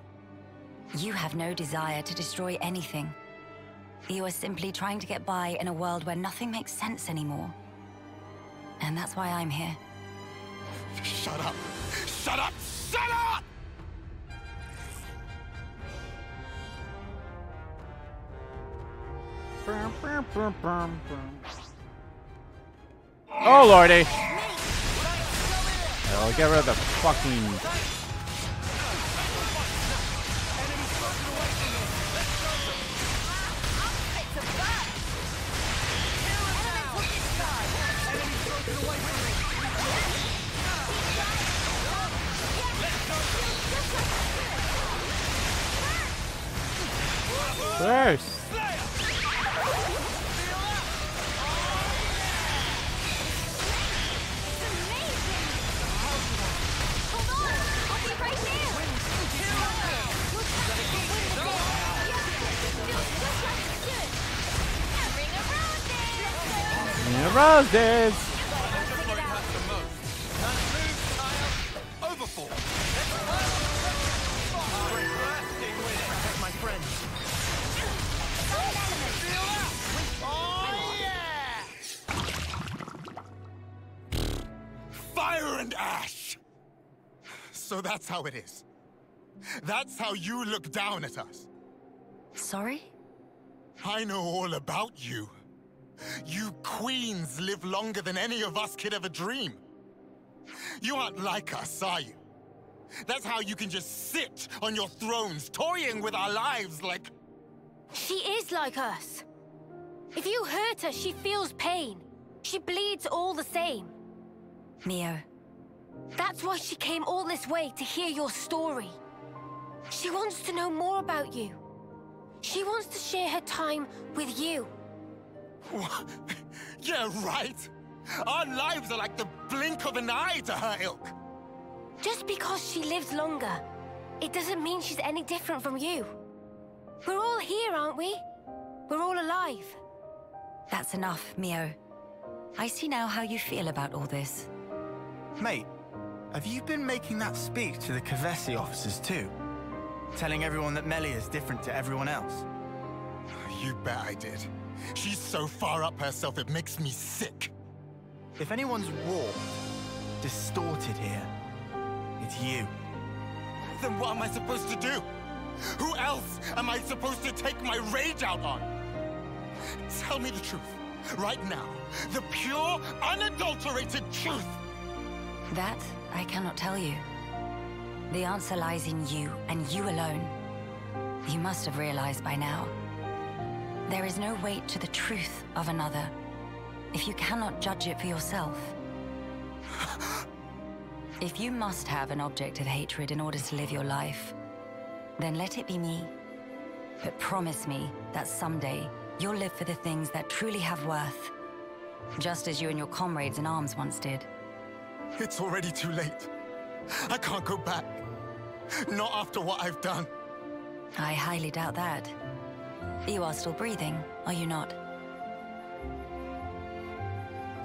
You have no desire to destroy anything. You are simply trying to get by in a world where nothing makes sense anymore. And that's why I'm here. Shut up! Shut up! Shut up! Oh lordy! I'll get rid of the fucking Mia Roses! Fire and ash! So that's how it is. That's how you look down at us. Sorry? I know all about you. You queens live longer than any of us could ever dream. You aren't like us, are you? That's how you can just sit on your thrones, toying with our lives like... She is like us. If you hurt her, she feels pain. She bleeds all the same. Mio. That's why she came all this way, to hear your story. She wants to know more about you. She wants to share her time with you. What? Yeah, right. Our lives are like the blink of an eye to her ilk. Just because she lives longer, it doesn't mean she's any different from you. We're all here, aren't we? We're all alive. That's enough, Mio. I see now how you feel about all this. Mate, have you been making that speech to the Kevesi officers too? Telling everyone that Melia is different to everyone else? You bet I did. She's so far up herself, it makes me sick. If anyone's warped, distorted here, it's you. Then what am I supposed to do? Who else am I supposed to take my rage out on? Tell me the truth, right now. The pure, unadulterated truth. That I cannot tell you. The answer lies in you, and you alone. You must have realized by now. There is no weight to the truth of another if you cannot judge it for yourself. If you must have an object of hatred in order to live your life, then let it be me. But promise me that someday you'll live for the things that truly have worth, just as you and your comrades in arms once did. It's already too late. I can't go back. Not after what I've done. I highly doubt that. You are still breathing, are you not?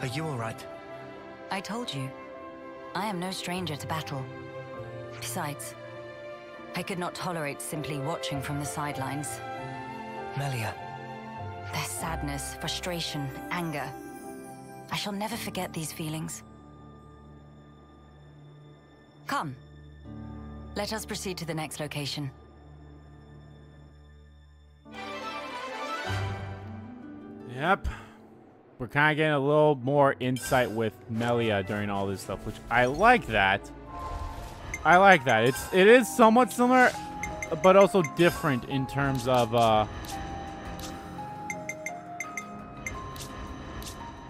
Are you all right? I told you. I am no stranger to battle. Besides, I could not tolerate simply watching from the sidelines. Melia. Their sadness, frustration, anger. I shall never forget these feelings. Come. Let us proceed to the next location. Yep. We're kind of getting a little more insight with Melia during all this stuff, which I like that. I like that. It's, it is somewhat similar, but also different in terms of... Uh...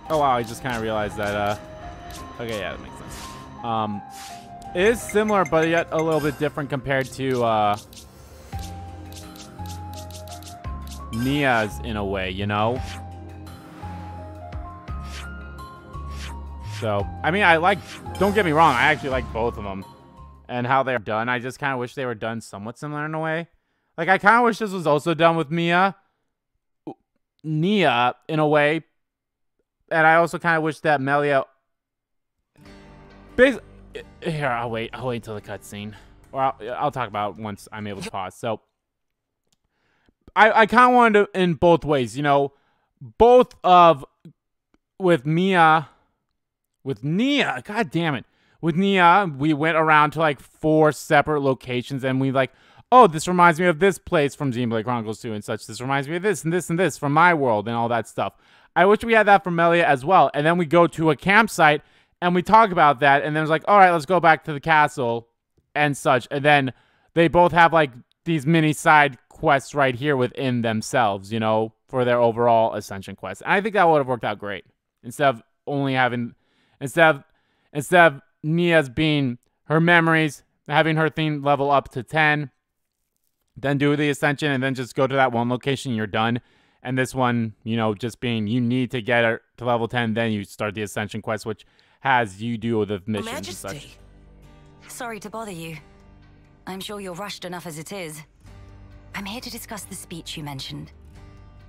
Oh, wow. I just kind of realized that. Uh... Okay, yeah, that makes sense. Um... It is similar, but yet a little bit different compared to uh, Nia's in a way, you know? So, I mean, I like, don't get me wrong, I actually like both of them and how they're done. I just kind of wish they were done somewhat similar in a way. Like, I kind of wish this was also done with Mia, Nia in a way. And I also kind of wish that Melia... Basically, here, I'll wait. I'll wait till the cutscene, or I'll, I'll talk about it once I'm able to pause. So, I I kind of wanted to in both ways, you know, both of with Mia, with Nia. God damn it, with Nia, we went around to like four separate locations, and we like, oh, this reminds me of this place from Xenoblade Chronicles two and such. This reminds me of this and this and this from my world and all that stuff. I wish we had that for Melia as well, and then we go to a campsite. And we talk about that, and then it's like, all right, let's go back to the castle and such. And then they both have, like, these mini side quests right here within themselves, you know, for their overall Ascension quest. And I think that would have worked out great. Instead of only having, instead of, instead of Nia's being her memories, having her theme level up to ten, then do the Ascension, and then just go to that one location, you're done. And this one, you know, just being you need to get her to level ten, then you start the Ascension quest, which... has you do with the missions and such. Sorry to bother you. I'm sure you're rushed enough as it is. I'm here to discuss the speech you mentioned.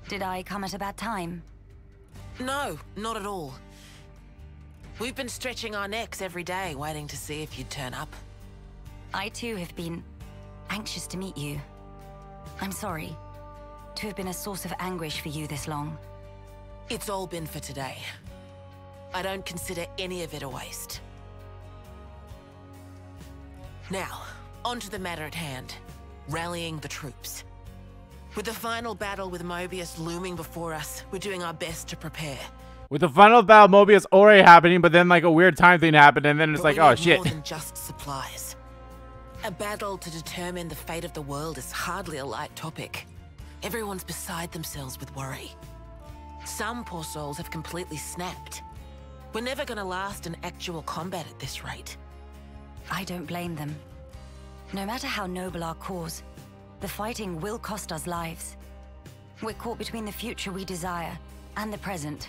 Did I come at a bad time? No, not at all. We've been stretching our necks every day, waiting to see if you'd turn up. I too have been anxious to meet you. I'm sorry to have been a source of anguish for you this long. It's all been for today. I don't consider any of it a waste. Now, on to the matter at hand, rallying the troops. With the final battle with Mobius looming before us, we're doing our best to prepare. With the final battle Mobius already happening, but then like a weird time thing happened, and then it's but like, oh shit. More than just supplies. A battle to determine the fate of the world is hardly a light topic. Everyone's beside themselves with worry. Some poor souls have completely snapped. We're never gonna last in actual combat at this rate. I don't blame them. No matter how noble our cause, the fighting will cost us lives. We're caught between the future we desire and the present,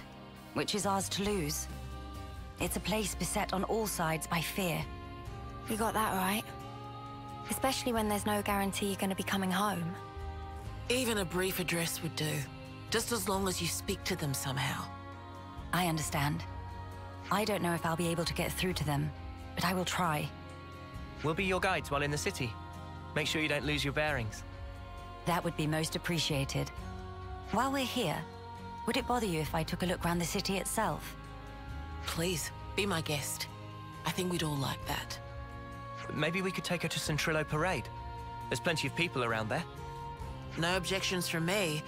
which is ours to lose. It's a place beset on all sides by fear. You got that right. Especially when there's no guarantee you're going to be coming home. Even a brief address would do, just as long as you speak to them somehow. I understand. I don't know if I'll be able to get through to them, but I will try. We'll be your guides while in the city. Make sure you don't lose your bearings. That would be most appreciated. While we're here, would it bother you if I took a look around the city itself? Please, be my guest. I think we'd all like that. Maybe we could take her to Centrillo Parade. There's plenty of people around there. No objections from me,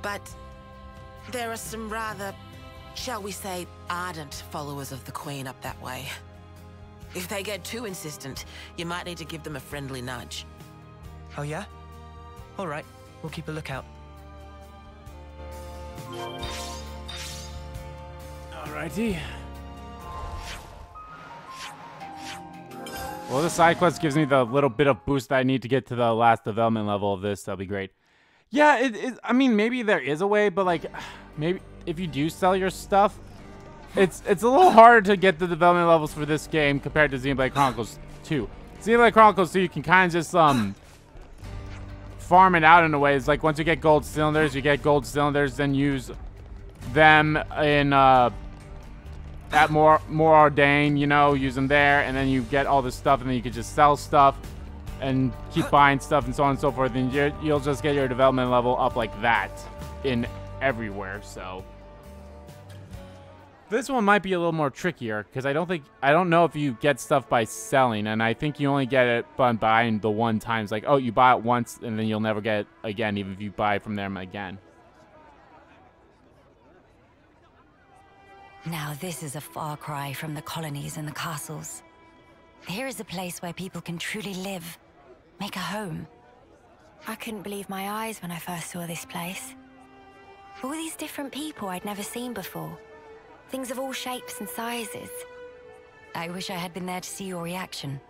but there are some rather, shall we say, ardent followers of the Queen up that way. If they get too insistent, you might need to give them a friendly nudge. Oh yeah? All right, we'll keep a lookout. Alrighty. Well, the side quest gives me the little bit of boost that I need to get to the last development level of this. That'll be great. Yeah, it, it, I mean, maybe there is a way, but like, maybe if you do sell your stuff, It's it's a little harder to get the development levels for this game compared to Xenoblade Chronicles two. Xenoblade Chronicles two, you can kind of just um farm it out in a way. It's like once you get gold cylinders, you get gold cylinders, then use them in uh at more more ordained, you know, use them there, and then you get all this stuff, and then you can just sell stuff and keep buying stuff and so on and so forth. And you're, you'll just get your development level up like that in everywhere. So. This one might be a little more trickier because I don't think I don't know if you get stuff by selling, and I think you only get it by buying the one time. It's like, oh, you buy it once and then you'll never get it again, even if you buy from them again. Now this is a far cry from the colonies and the castles. Here is a place where people can truly live, make a home. I couldn't believe my eyes when I first saw this place. All these different people I'd never seen before. Things of all shapes and sizes. I wish I had been there to see your reaction.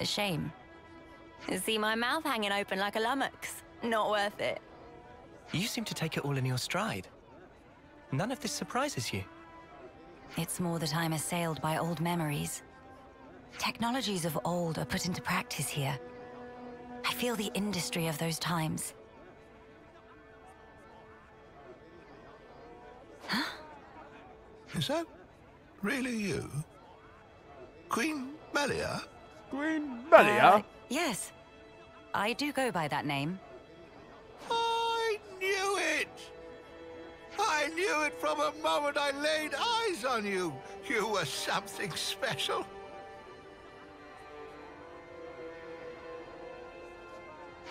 A shame. See my mouth hanging open like a lummox. Not worth it. You seem to take it all in your stride. None of this surprises you. It's more that I'm assailed by old memories. Technologies of old are put into practice here. I feel the industry of those times. Huh? Is that really you? Queen Melia? Queen Melia? Uh, yes. I do go by that name. I knew it! I knew it from the moment I laid eyes on you. You were something special.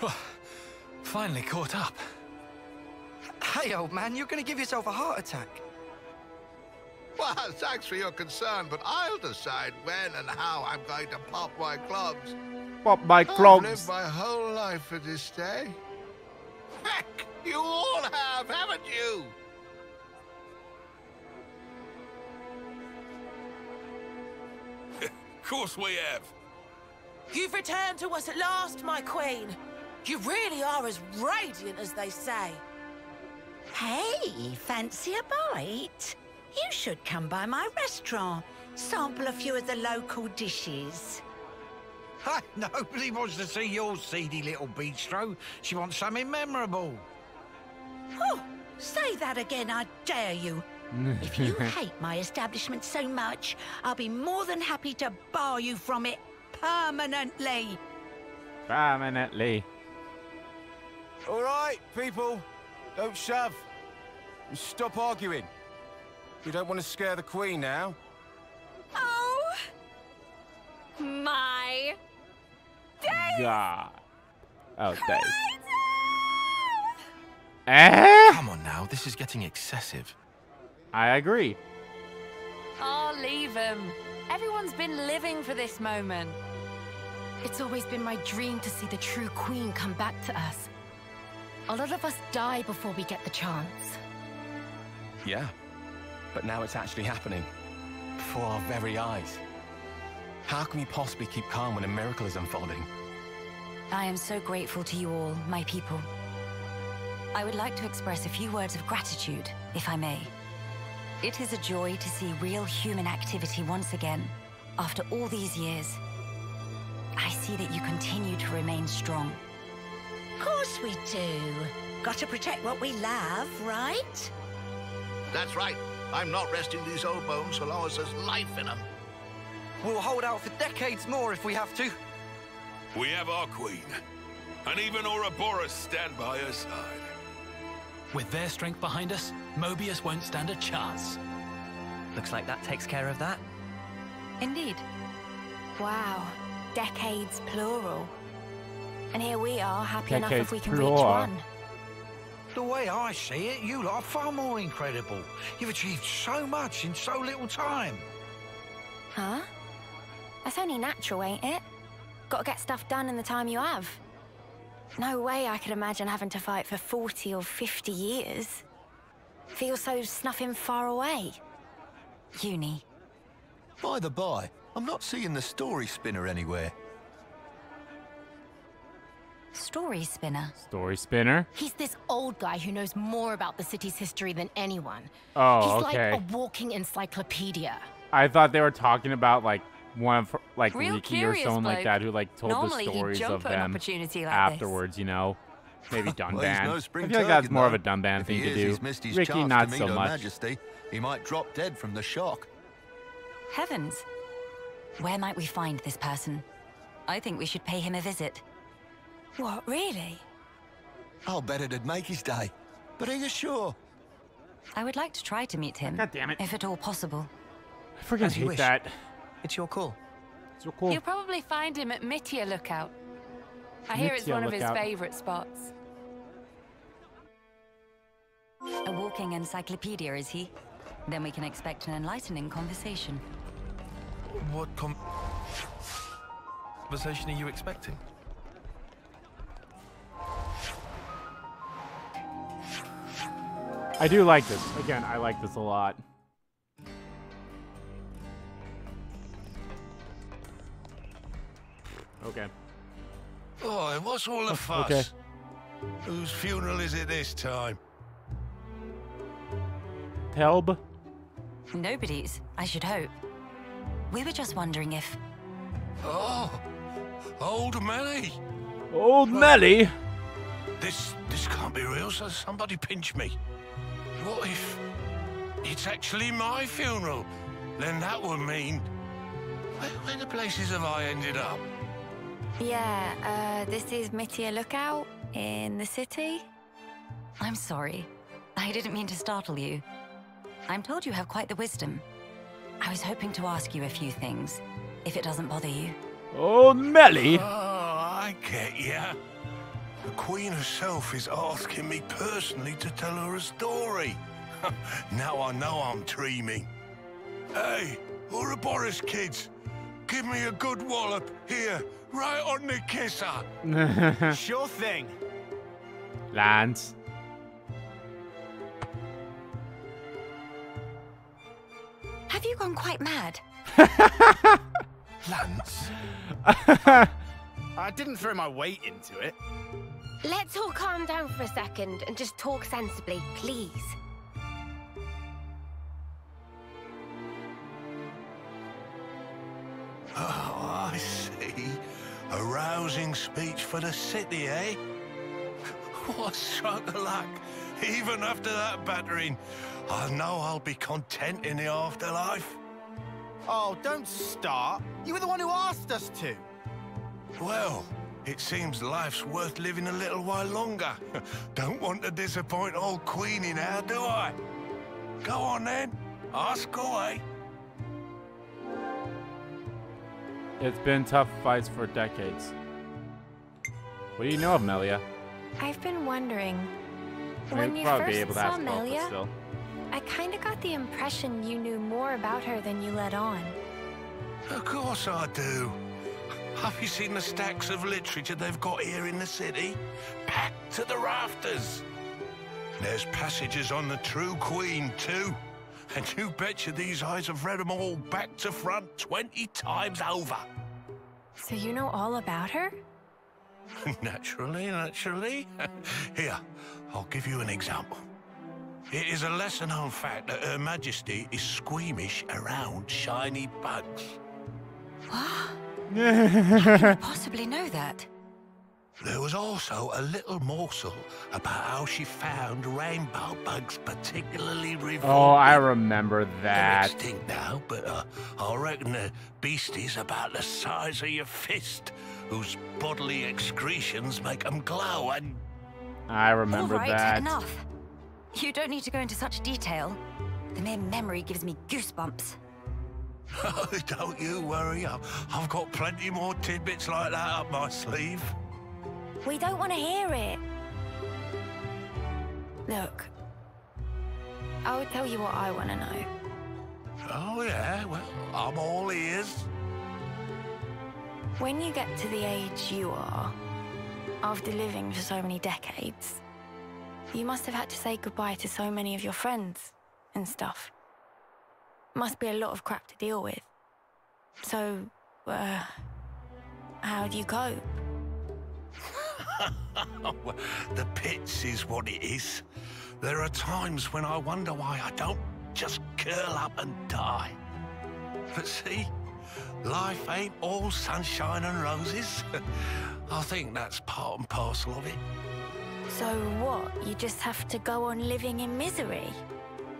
Well, finally caught up. Hey, old man, you're going to give yourself a heart attack. Well, thanks for your concern, but I'll decide when and how I'm going to pop my clogs. Pop my clogs. I've lived my whole life for this day. Heck, you all have, haven't you? Of course we have. You've returned to us at last, my queen. You really are as radiant as they say. Hey, fancy a bite? You should come by my restaurant, sample a few of the local dishes. Nobody wants to see your seedy little bistro. She wants something memorable. Oh, Say that again, I dare you. If you hate my establishment so much, I'll be more than happy to bar you from it permanently. Permanently. All right, people. Don't shove. Stop arguing. We don't want to scare the Queen now. Oh. My. Days. Yeah. Oh, days. Eh? Come on now. This is getting excessive. I agree. I'll leave him. Everyone's been living for this moment. It's always been my dream to see the true Queen come back to us. A lot of us die before we get the chance. Yeah, but now it's actually happening. Before our very eyes. How can we possibly keep calm when a miracle is unfolding? I am so grateful to you all, my people. I would like to express a few words of gratitude, if I may. It is a joy to see real human activity once again, after all these years. I see that you continue to remain strong. Of course we do. Got to protect what we love, right? That's right. I'm not resting these old bones so long as there's life in them. We'll hold out for decades more if we have to. We have our queen, and even Ouroboros stand by her side. With their strength behind us, Mobius won't stand a chance. Looks like that takes care of that. Indeed. Wow. Decades plural. And here we are, happy enough if we can reach one. The way I see it, you lot are far more incredible. You've achieved so much in so little time. Huh? That's only natural, ain't it? Got to get stuff done in the time you have. No way I could imagine having to fight for forty or fifty years. Feels so snuffing far away. Eunie. By the by, I'm not seeing the story spinner anywhere. Story spinner. Story spinner. He's this old guy who knows more about the city's history than anyone. Oh, he's okay. He's like a walking encyclopedia. I thought they were talking about like one of like Riku or someone bloke. Like that who like told Normally the stories of them like afterwards. This. You know, maybe Dunban. Well, no I feel like that's more though. Of a Dunban thing is, to do. Riku, not so much. Majesty, he might drop dead from the shock. Heavens, where might we find this person? I think we should pay him a visit. What, really? I'll bet it'd make his day. But are you sure? I would like to try to meet him. God damn it. If at all possible. I forgot to hate that. It's your call. It's your call. You'll probably find him at Mitya Lookout. I Mitya hear it's one Lookout. Of his favorite spots. A walking encyclopedia, is he? Then we can expect an enlightening conversation. What com conversation are you expecting? I do like this. Again, I like this a lot. Okay. Oh, and what's all the fuss? Okay. Whose funeral is it this time? Helb? Nobody's, I should hope. We were just wondering if... Oh! Old Melly! Old well, Melly? This, this can't be real, so somebody pinch me. What if it's actually my funeral? Then that would mean... Where, where the places have I ended up? Yeah, uh, this is Mitya Lookout in the city. I'm sorry. I didn't mean to startle you. I'm told you have quite the wisdom. I was hoping to ask you a few things, if it doesn't bother you. Oh, Melly! Oh, I get ya. The Queen herself is asking me personally to tell her a story. Now I know I'm dreaming. Hey, Ouroboros kids, give me a good wallop here, right on the kisser. Sure thing. Lanz. Have you gone quite mad? Lanz? I, I didn't throw my weight into it. Let's all calm down for a second and just talk sensibly, please. Oh, I see. A rousing speech for the city, eh? What a stroke of luck. even after that battering. I know I'll be content in the afterlife. Oh, don't start. You were the one who asked us to. Well, it seems life's worth living a little while longer. Don't want to disappoint old Queenie now, do I? Go on then, ask away. It's been tough fights for decades. What do you know of Melia? I've been wondering. When you first saw Melia, I kind of got the impression you knew more about her than you let on. Of course I do. Have you seen the stacks of literature they've got here in the city? Packed to the rafters. There's passages on the true queen, too. And you betcha these eyes have read them all back to front twenty times over. So you know all about her? Naturally, naturally. Here, I'll give you an example. It is a lesser-known fact that Her Majesty is squeamish around shiny bugs. What? How can you possibly know that? There was also a little morsel about how she found rainbow bugs particularly revolting. Oh, I remember that. They're extinct now, but uh, I reckon the beastie's about the size of your fist, whose bodily excretions make them glow and... I remember that. All right, that. Enough. You don't need to go into such detail. The mere memory gives me goosebumps. Don't you worry, I've got plenty more tidbits like that up my sleeve. We don't want to hear it. Look, I'll tell you what I want to know. Oh yeah, well, I'm all ears. When you get to the age you are, after living for so many decades, you must have had to say goodbye to so many of your friends and stuff. Must be a lot of crap to deal with. So, uh, how do you cope? The pits is what it is. There are times when I wonder why I don't just curl up and die. But see, life ain't all sunshine and roses. I think that's part and parcel of it. So what? You just have to go on living in misery?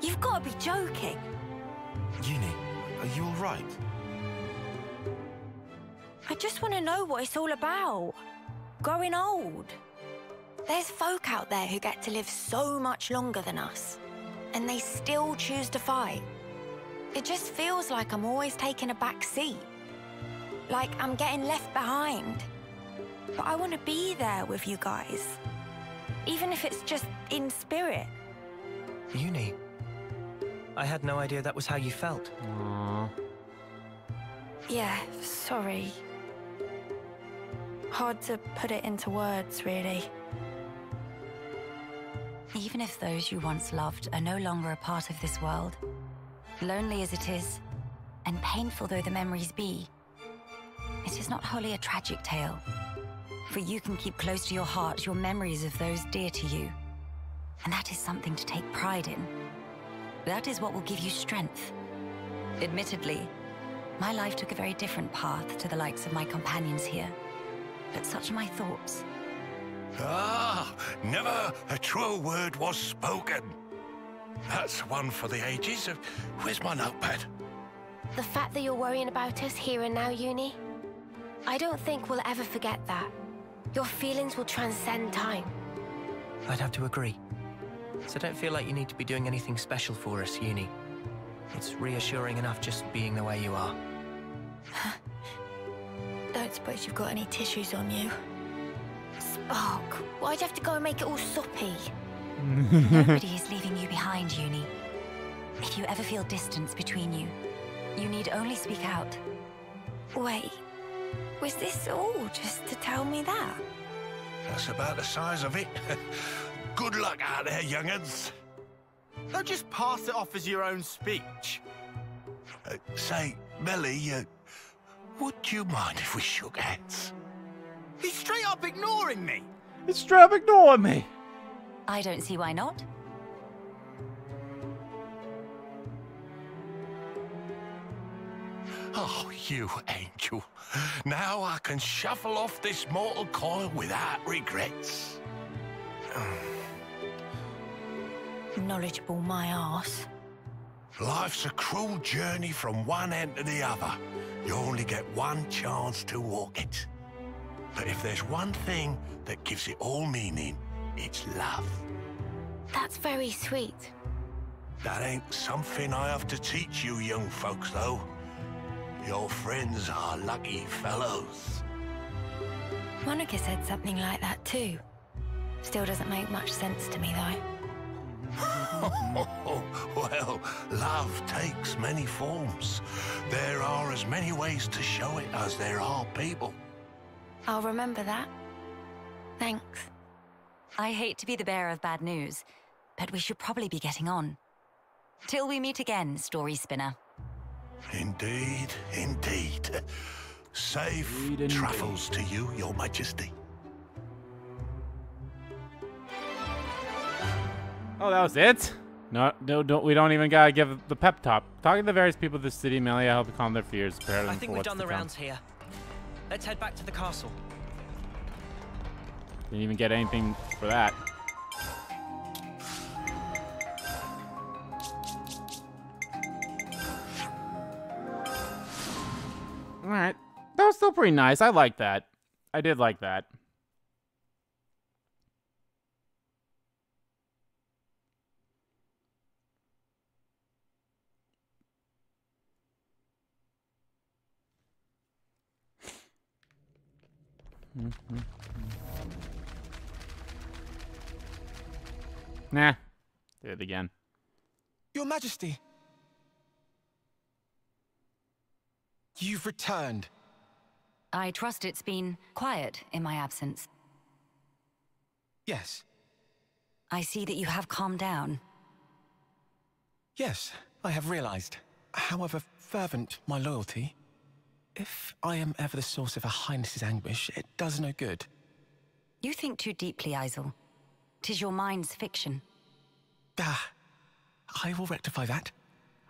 You've got to be joking. Eunie, are you all right? I just want to know what it's all about. Growing old. There's folk out there who get to live so much longer than us, and they still choose to fight. It just feels like I'm always taking a back seat. Like I'm getting left behind. But I want to be there with you guys. Even if it's just in spirit. Eunie, I had no idea that was how you felt. Aww. Yeah, sorry. Hard to put it into words, really. Even if those you once loved are no longer a part of this world, lonely as it is, and painful though the memories be, it is not wholly a tragic tale. For you can keep close to your heart your memories of those dear to you. And that is something to take pride in. That is what will give you strength. Admittedly, my life took a very different path to the likes of my companions here. But such are my thoughts. Ah, never a truer word was spoken. That's one for the ages. Where's my notepad? The fact that you're worrying about us here and now, Eunie, I don't think we'll ever forget that. Your feelings will transcend time. I'd have to agree. So don't feel like you need to be doing anything special for us, Eunie. It's reassuring enough just being the way you are. Don't suppose you've got any tissues on you? Spark, why'd you have to go and make it all soppy? Nobody is leaving you behind, Eunie. If you ever feel distance between you, you need only speak out. Wait, was this all just to tell me that? That's about the size of it. Good luck out there, young'uns. Don't just pass it off as your own speech. Uh, say, Melly, uh, would you mind if we shook hands? He's straight up ignoring me! He's straight up ignoring me! I don't see why not. Oh, you angel. Now I can shuffle off this mortal coil without regrets. knowledgeable my arse. Life's a cruel journey from one end to the other. You only get one chance to walk it. But if there's one thing that gives it all meaning, it's love. That's very sweet. That ain't something I have to teach you young folks, though. Your friends are lucky fellows. Monica said something like that, too. Still doesn't make much sense to me, though. Well, love takes many forms. There are as many ways to show it as there are people. I'll remember that. Thanks. I hate to be the bearer of bad news, but we should probably be getting on. Till we meet again, Story Spinner. Indeed, indeed. Safe indeed, travels indeed. To you, Your Majesty. Oh, that was it? No, no, don't, we don't even gotta give the pep talk. Talking to the various people of the city, Melia helped calm their fears. I think we've done the rounds here. Let's head back to the castle. Didn't even get anything for that. All right, that was still pretty nice. I like that. I did like that. Mm-hmm. Nah, do it again. Your Majesty. You've returned. I trust it's been quiet in my absence. Yes. I see that you have calmed down. Yes, I have realized. However fervent my loyalty, if I am ever the source of Her Highness's anguish, it does no good. You think too deeply, Isel. 'Tis your mind's fiction. Ah, I will rectify that.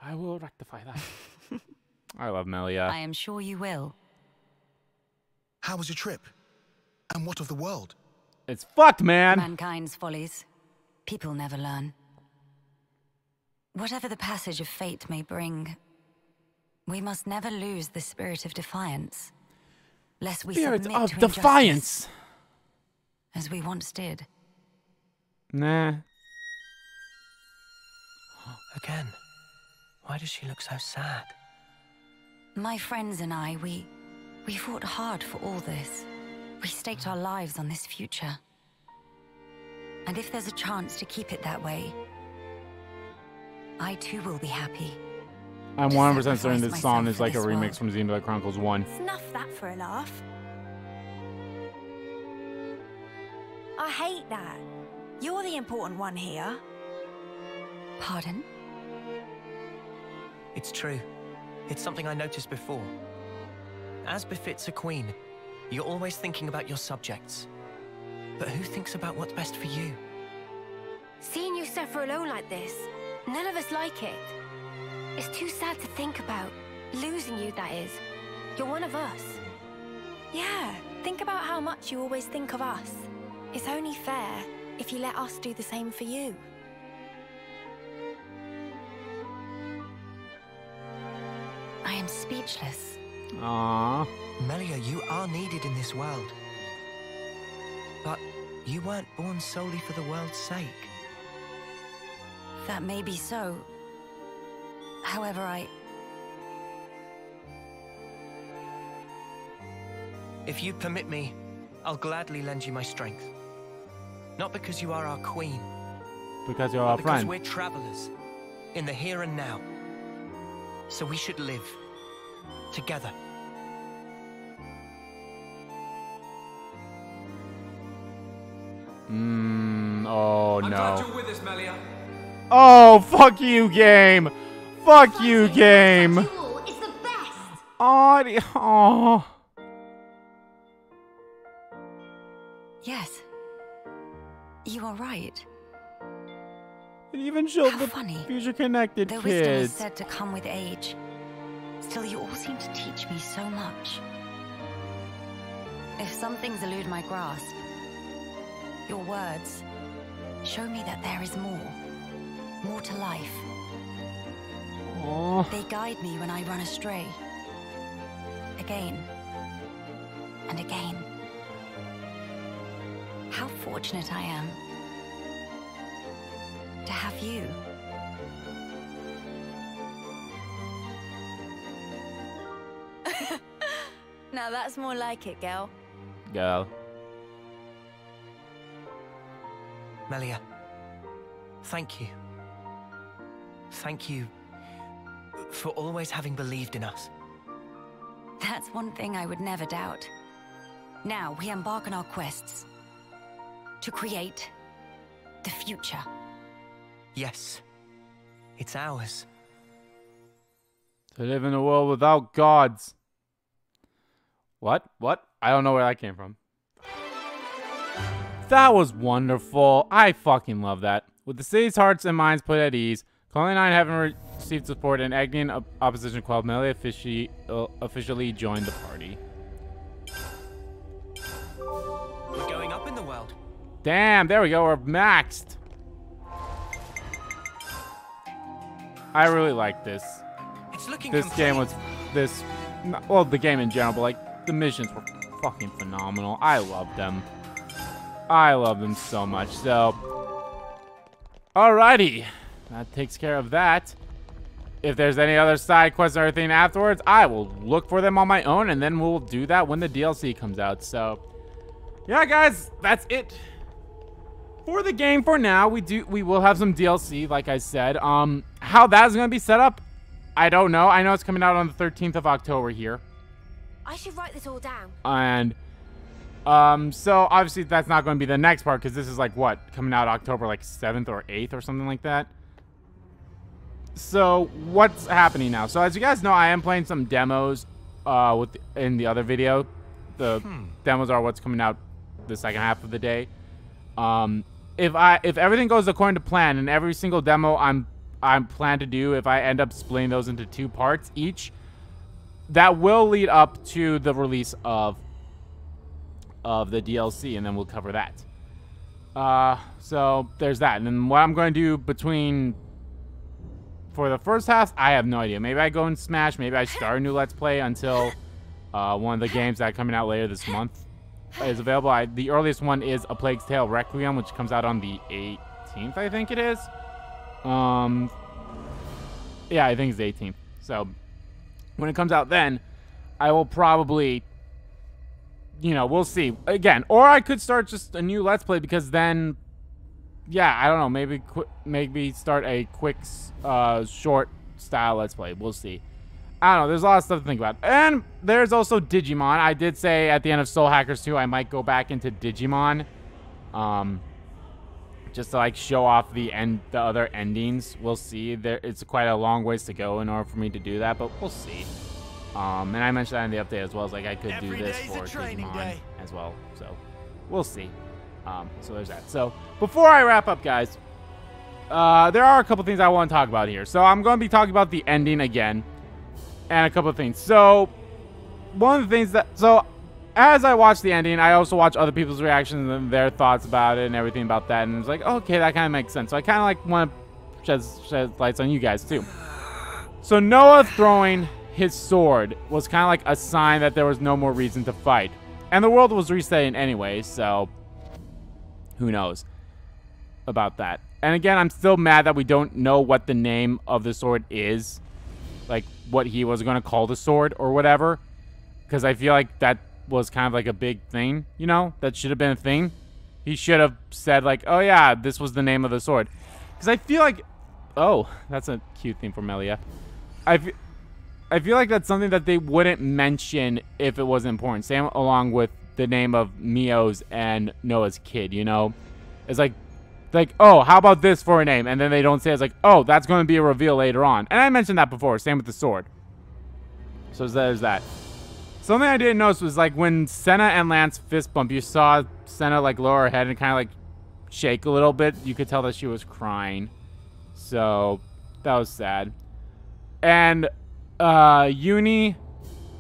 I will rectify that. I love Melia. I am sure you will. How was your trip? And what of the world? It's fucked, man. Mankind's follies. People never learn. Whatever the passage of fate may bring, we must never lose the spirit of defiance, lest we submit to injustice. Spirit of defiance, as we once did. Nah. Again, why does she look so sad? My friends and I, we, we fought hard for all this. We staked our lives on this future. And if there's a chance to keep it that way, I too will be happy. I'm one hundred percent certain this song is like a remix world. From Xenoblade Chronicles one. Snuff that for a laugh. I hate that. You're the important one here. Pardon? It's true. It's something I noticed before. As befits a queen, you're always thinking about your subjects. But who thinks about what's best for you? Seeing you suffer alone like this, none of us like it. It's too sad to think about. Losing you, that is. You're one of us. Yeah, think about how much you always think of us. It's only fair if you let us do the same for you. I am speechless. Aww. Melia, you are needed in this world. But you weren't born solely for the world's sake. That may be so. However, I... If you permit me, I'll gladly lend you my strength. Not because you are our queen. Because you're our friend. Because we're travelers, in the here and now. So we should live, together. Mmm, oh no. I'm glad you're with us, Melia. Oh, fuck you, game! Fuck you, game! It's the best. Oh, the, oh. Yes, you are right. It even showed How the funny. Future connected Though kids. Though wisdom is said to come with age, still you all seem to teach me so much. If some things elude my grasp, your words show me that there is more. more to life. Aww. They guide me when I run astray. Again. And again. How fortunate I am to have you. Now that's more like it, girl. Girl. Melia, thank you. Thank you for always having believed in us. That's one thing I would never doubt. Now we embark on our quests to create the future. Yes, it's ours. To live in a world without gods. What? What? I don't know where that came from. That was wonderful. I fucking love that. With the city's hearts and minds put at ease, Colony nine having re received support and Agnian op opposition quelled, Melia offici uh, officially joined the party. We're going up in the world. Damn, there we go. We're maxed. I really like this. It's looking this complete. Game was this. Well, the game in general, but like the missions were fucking phenomenal. I love them. I love them so much. So, alrighty, that takes care of that. If there's any other side quests or everything afterwards, I will look for them on my own, and then we'll do that when the D L C comes out. So, yeah, guys, that's it for the game for now. We do, we will have some D L C, like I said. Um, how that is going to be set up, I don't know. I know it's coming out on the thirteenth of October here. I should write this all down. And um, so obviously that's not going to be the next part because this is like what? Coming out October like seventh or eighth or something like that. So what's happening now? So as you guys know, I am playing some demos uh, with the, in the other video. The hmm. demos are what's coming out the second half of the day. Um, if I if everything goes according to plan and every single demo I'm I'm planning to do, if I end up splitting those into two parts each, that will lead up to the release of of the D L C, and then we'll cover that. Uh, so there's that. And then what I'm going to do between for the first half, I have no idea. Maybe I go and Smash. Maybe I start a new Let's Play until uh, one of the games that are coming out later this month is available. I, the earliest one is A Plague's Tale Requiem, which comes out on the eighteenth, I think it is. Um, yeah, I think it's the eighteenth. So when it comes out then, I will probably, you know, we'll see again. Or I could start just a new Let's Play because then, yeah, I don't know. Maybe, maybe start a quick, uh, short style Let's Play. We'll see. I don't know. There's a lot of stuff to think about. And there's also Digimon. I did say at the end of Soul Hackers two, I might go back into Digimon. Um... Just to like show off the end, the other endings. We'll see. There, it's quite a long ways to go in order for me to do that, but we'll see. Um, and I mentioned that in the update as well. As like I could Every do this for Digimon day. as well, so we'll see. Um, so there's that. So before I wrap up, guys, uh, there are a couple things I want to talk about here. So I'm going to be talking about the ending again, and a couple of things. So one of the things that so. As I watch the ending, I also watch other people's reactions and their thoughts about it and everything about that. And it's like, okay, that kind of makes sense. So I kind of like want to shed, shed lights on you guys too. So Noah throwing his sword was kind of like a sign that there was no more reason to fight. And the world was resetting anyway, so who knows about that. And again, I'm still mad that we don't know what the name of the sword is. Like what he was going to call the sword or whatever. Because I feel like that was kind of like a big thing, you know, that should have been a thing. He should have said like, oh yeah, this was the name of the sword. Because I feel like, oh, that's a cute thing for Melia. I, fe I feel like that's something that they wouldn't mention if it wasn't important. Same along with the name of Mio's and Noah's kid, you know. It's like, like, oh, how about this for a name? And then they don't say it. It's like, oh, that's going to be a reveal later on. And I mentioned that before, same with the sword. So there's that. Something I didn't notice was like when Sena and Lanz fist bump, you saw Sena like lower her head and kind of like shake a little bit. You could tell that she was crying. So that was sad. And uh, Eunie,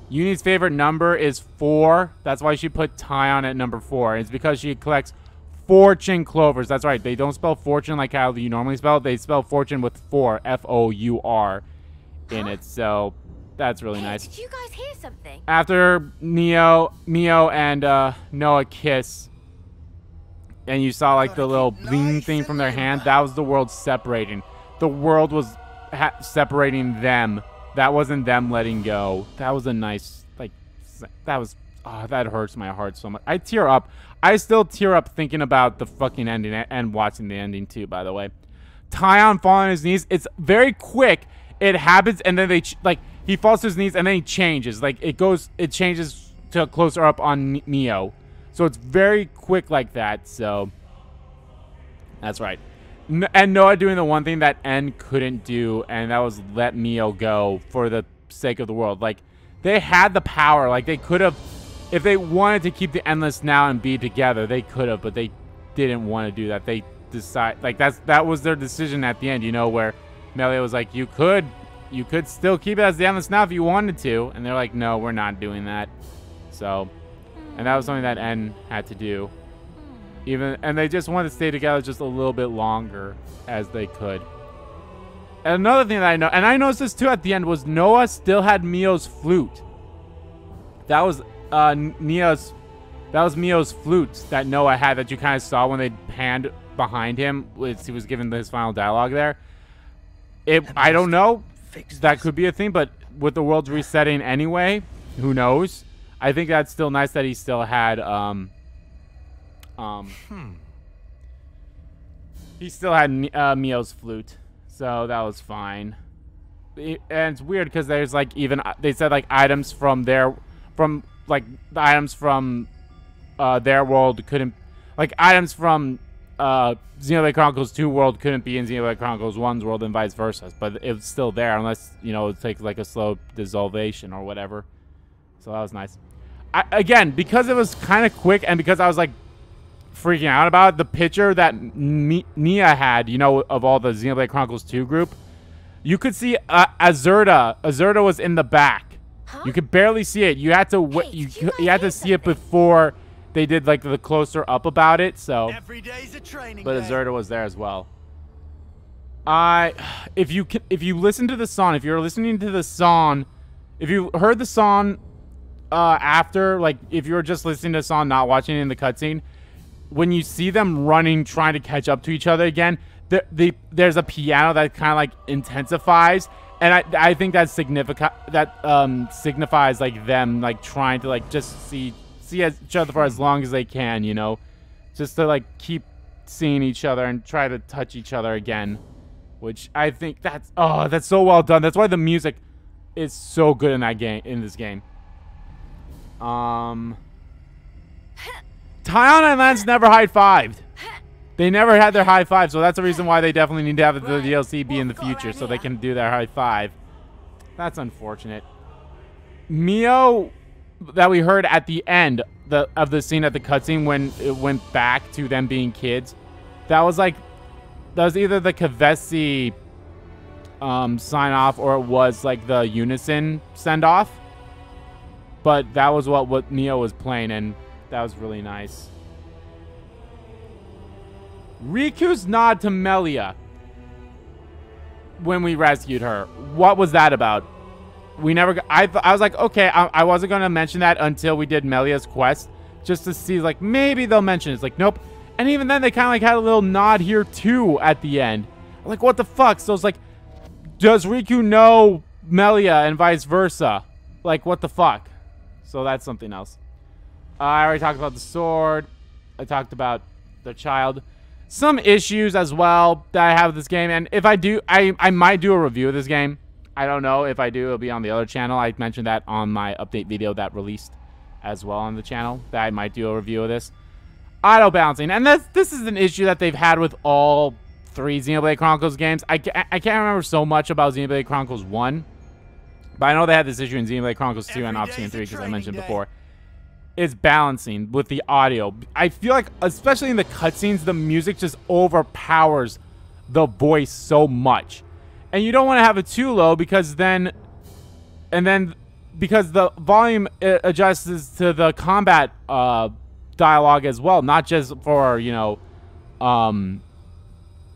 Eunie's favorite number is four. That's why she put Taion at number four. It's because she collects fortune clovers. That's right. They don't spell fortune like how you normally spell it. They spell fortune with four, F O U R, in huh? it. So that's really hey, nice. Did you guys hear something? After Neo, Mio and uh, Noah kiss, and you saw like the little bling thing from their hand, that was the world separating. The world was ha separating them. That wasn't them letting go. That was a nice, like, that was, oh, that hurts my heart so much. I tear up. I still tear up thinking about the fucking ending and watching the ending too, by the way. Taion falling on his knees. It's very quick. It happens, and then they, ch like, he falls to his knees, and then he changes. Like, it goes, it changes to closer up on Neo. So it's very quick like that, so that's right. And Noah doing the one thing that N couldn't do, and that was let Mio go for the sake of the world. Like, they had the power. Like, they could have, if they wanted to keep the Endless now and be together, they could have, but they didn't want to do that. They decide, like, that's that was their decision at the end, you know, where Melia was like, you could, you could still keep it as the Endless now if you wanted to. And they're like, no, we're not doing that. So... and that was something that N had to do. Even, and they just wanted to stay together just a little bit longer as they could. And another thing that I know, and I noticed this too at the end, was Noah still had Mio's flute. That was uh, Nia's, that was Mio's flute that Noah had that you kind of saw when they panned behind him as he was given his final dialogue there. It, I don't know. That could be a thing, but with the world's resetting anyway, who knows? I think that's still nice that he still had, um, um, hmm. he still had uh, Mio's flute, so that was fine. It, and it's weird because there's like even they said like items from their, from like the items from uh, their world couldn't, like items from uh, Xenoblade Chronicles two world couldn't be in Xenoblade Chronicles one's world and vice versa, but it's still there unless you know it takes like a slow dissolution or whatever. So that was nice. I, again, because it was kind of quick and because I was like freaking out about it, the picture that N Nia had, you know, of all the Xenoblade Chronicles two group, you could see uh, Azurda. Azurda was in the back. Huh? You could barely see it. You had to hey, you, you, you had to see something. It before they did like the closer up about it. So, every day's a training but day. Azurda was there as well. I, if you if you listen to the song, if you're listening to the song, if you heard the song. Uh, after, like, if you were just listening to the song, not watching it in the cutscene, when you see them running, trying to catch up to each other again, the, the, there's a piano that kind of, like, intensifies, and I, I think that's significant, that um, signifies, like, them, like, trying to, like, just see, see each other for as long as they can, you know? Just to, like, keep seeing each other and try to touch each other again, which I think that's, oh, that's so well done. That's why the music is so good in that game, in this game. Um, Taion and Lanz never high-fived. They never had their high-five, so that's the reason why they definitely need to have the D L C be in the future, so they can do their high-five. That's unfortunate. Mio, that we heard at the end the, of the scene at the cutscene when it went back to them being kids, that was like, that was either the Kevesi um, sign-off or it was like the Unison send-off. But that was what, what Neo was playing, and that was really nice. Riku's nod to Melia when we rescued her. What was that about? We never... Got, I, I was like, okay, I, I wasn't going to mention that until we did Melia's quest. Just to see, like, maybe they'll mention it. It's like, nope. And even then, they kind of like had a little nod here, too, at the end. Like, what the fuck? So it's like, does Riku know Melia and vice versa? Like, what the fuck? So that's something else. Uh, I already talked about the sword. I talked about the child. Some issues as well that I have with this game. And if I do, I, I might do a review of this game. I don't know. If I do, it'll be on the other channel. I mentioned that on my update video that released as well on the channel. That I might do a review of this. Auto-balancing. And this, this is an issue that they've had with all three Xenoblade Chronicles games. I, ca I can't remember so much about Xenoblade Chronicles one. But I know they had this issue in Xenoblade Chronicles two and obviously in three because I mentioned before. It's balancing with the audio. I feel like, especially in the cutscenes, the music just overpowers the voice so much. And you don't want to have it too low because then... And then because the volume adjusts to the combat uh, dialogue as well, not just for, you know, um,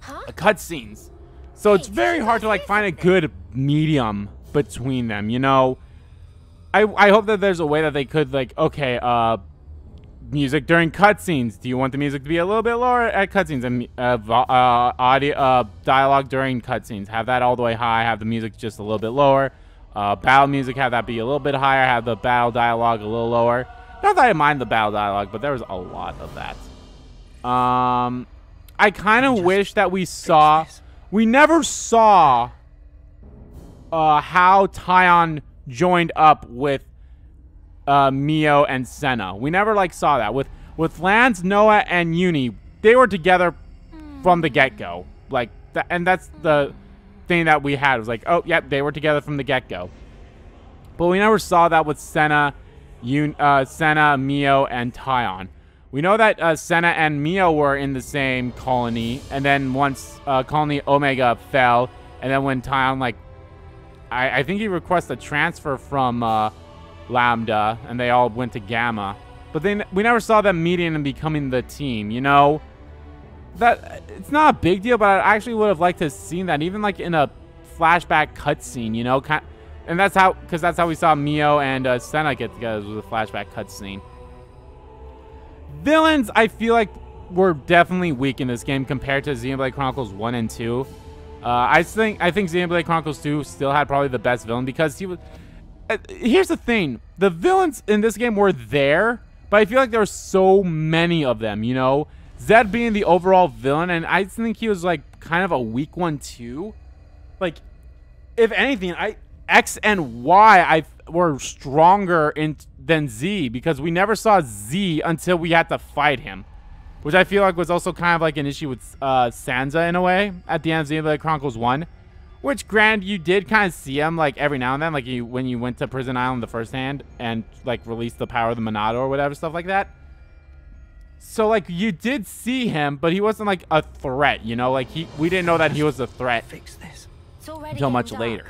huh? cutscenes. So it's very hard to like find a good medium between them, you know. I, I hope that there's a way that they could like, okay, uh, music during cutscenes. Do you want the music to be a little bit lower at cutscenes, and uh, uh, audio uh, dialogue during cutscenes? Have that all the way high. Have the music just a little bit lower. Uh, battle music, have that be a little bit higher. Have the battle dialogue a little lower. Not that I mind the battle dialogue, but there was a lot of that. Um, I kind of wish that we saw. We never saw uh, how Taion joined up with uh, Mio and Sena. We never like saw that with with Lanz, Noah, and Eunie. They were together from the get-go, like, th and that's the thing that we had. It was like, oh, yep, they were together from the get-go. But we never saw that with Sena, Un uh, Sena, Mio, and Taion. We know that uh, Sena and Mio were in the same colony, and then once uh, Colony Omega fell, and then when Taion like. I, I think he requests a transfer from uh, Lambda, and they all went to Gamma. But then we never saw them meeting and becoming the team, you know? That it's not a big deal, but I actually would have liked to have seen that, even like in a flashback cutscene, you know? Kind, and that's how, because that's how we saw Mio and uh, Sena get together, with a flashback cutscene. Villains, I feel like, were definitely weak in this game compared to Xenoblade Chronicles one and two. Uh, I think I think Xenoblade Chronicles two still had probably the best villain because he was. Uh, here's the thing: the villains in this game were there, but I feel like there were so many of them. You know, Zed being the overall villain, and I think he was like kind of a weak one too. Like, if anything, I X and Y I were stronger in than Z because we never saw Z until we had to fight him. Which I feel like was also kind of like an issue with uh, Sansa in a way at the end of Xenoblade Chronicles one. Which, granted, you did kind of see him like every now and then. Like you, when you went to Prison Island the first hand and like released the power of the Monado or whatever, stuff like that. So like you did see him, but he wasn't like a threat, you know? Like he, we didn't know that he was a threat Fix this. until much later.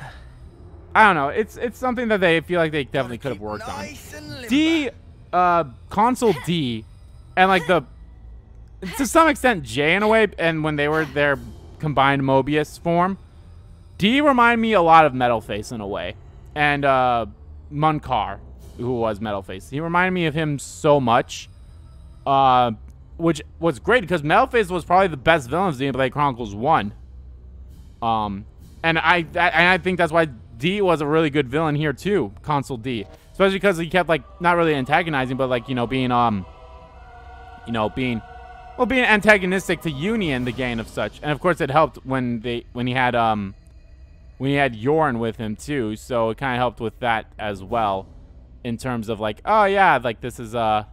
I don't know. It's it's something that they feel like they definitely could have worked nice on. D, uh, Console D and like the... to some extent, J in a way, and when they were their combined Mobius form, D remind me a lot of Metal Face in a way, and uh, Munkar, who was Metal Face, he reminded me of him so much, uh, which was great because Metal Face was probably the best villain of Xenoblade Chronicles One, um, and I, I and I think that's why D was a really good villain here too, Console D, especially because he kept like not really antagonizing, but like you know being um, you know being. Well, being antagonistic to Eunie in the game of such, and of course it helped when they when he had um when he had Yorn with him too, so it kind of helped with that as well, in terms of like oh yeah like this is uh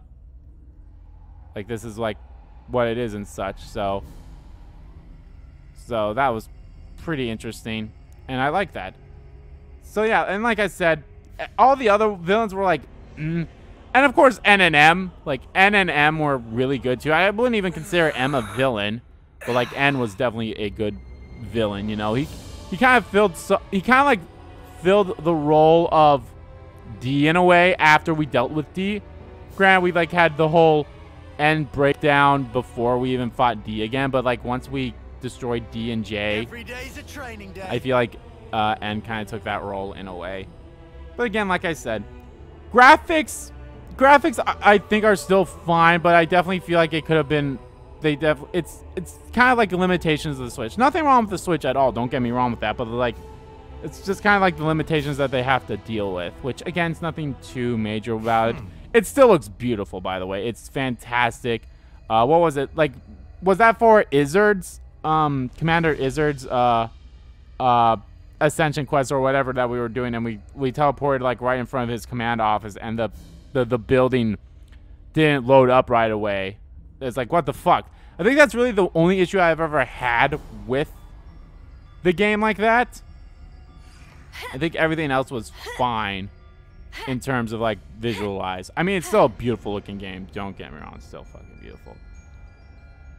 like this is like what it is and such, so so that was pretty interesting, and I like that. So yeah, and like I said, all the other villains were like. Mm. And of course, N and M, like N and M were really good too. I wouldn't even consider M a villain, but like N was definitely a good villain. You know, he he kind of filled so, he kind of like filled the role of D in a way after we dealt with D. Granted, we like had the whole N breakdown before we even fought D again, but like once we destroyed D and J, every day's a training day. I feel like uh, N kind of took that role in a way. But again, like I said, graphics. Graphics, I think, are still fine, but I definitely feel like it could have been. They def. It's it's kind of like limitations of the Switch. Nothing wrong with the Switch at all. Don't get me wrong with that, but like, it's just kind of like the limitations that they have to deal with. Which again, it's nothing too major about it. It still looks beautiful, by the way. It's fantastic. Uh, what was it like? Was that for Izzard's, um, Commander Izzard's, uh, uh. Ascension quest or whatever that we were doing, and we we teleported like right in front of his command office, and the. The, the building didn't load up right away. It's like, what the fuck? I think that's really the only issue I've ever had with the game like that. I think everything else was fine in terms of, like, visualize. I mean, it's still a beautiful-looking game. Don't get me wrong. It's still fucking beautiful.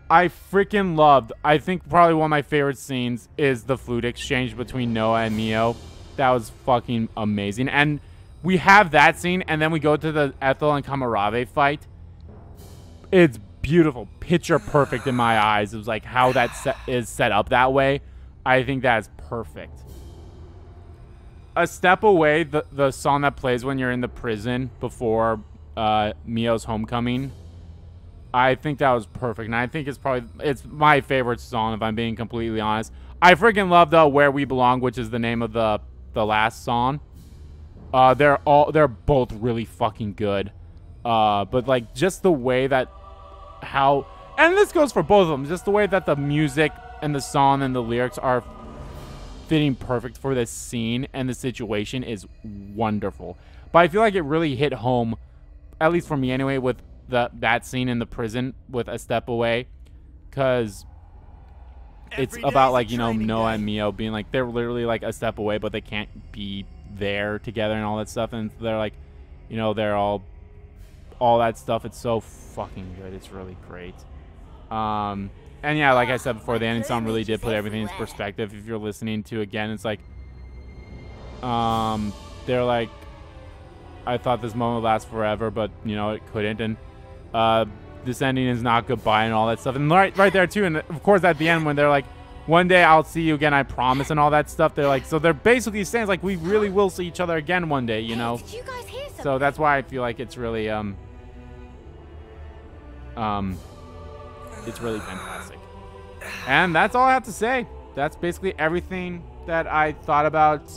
I freaking loved, I think probably one of my favorite scenes is the flute exchange between Noah and Mio. That was fucking amazing. And... we have that scene, and then we go to the Ethel and Kamarave fight. it's beautiful, picture perfect in my eyes. It was like how that set is set up that way. I think that's perfect. A step away, the the song that plays when you're in the prison before uh, Mio's homecoming. I think that was perfect, and I think it's probably it's my favorite song if I'm being completely honest. I freaking love the "Where We Belong," which is the name of the the last song. Uh, they're all they're both really fucking good, uh, but like just the way that how and this goes for both of them, just the way that the music and the song and the lyrics are fitting perfect for this scene and the situation is wonderful. But I feel like it really hit home, at least for me anyway, with the that scene in the prison with A Step Away, because it's about like, you know, Noah and Mio being like they're literally like a step away, but they can't be there together and all that stuff, and they're like, you know, they're all all that stuff. It's so fucking good. It's really great. Um and yeah, like I said before, the ending song really did put everything in perspective. If you're listening to again, it's like um they're like, I thought this moment would last forever, but you know it couldn't, and uh this ending is not goodbye and all that stuff. And right right there too, and of course at the end when they're like, one day I'll see you again, I promise, and all that stuff. They're like, so they're basically saying like, we really will see each other again one day, you know. Hey, did you guys hear something? So that's why I feel like it's really um um it's really fantastic. And that's all I have to say. That's basically everything that I thought about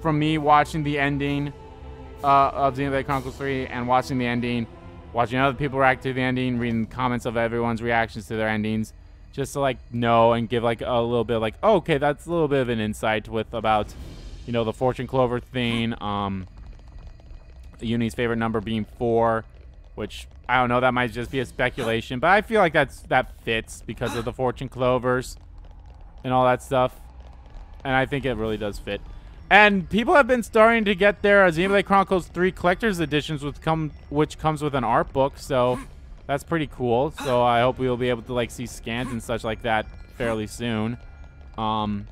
from me watching the ending uh, of Xenoblade Chronicles three and watching the ending, watching other people react to the ending, reading comments of everyone's reactions to their endings, just to like know and give like a little bit of like, oh, okay, that's a little bit of an insight with about, you know, the fortune clover thing, um, Eunie's favorite number being four, which I don't know, that might just be a speculation, but I feel like that's that fits because of the fortune clovers and all that stuff, and I think it really does fit. And people have been starting to get their Xenoblade Chronicles three collector's editions, with come which comes with an art book, so that's pretty cool. So I hope we will be able to like see scans and such like that fairly soon, um,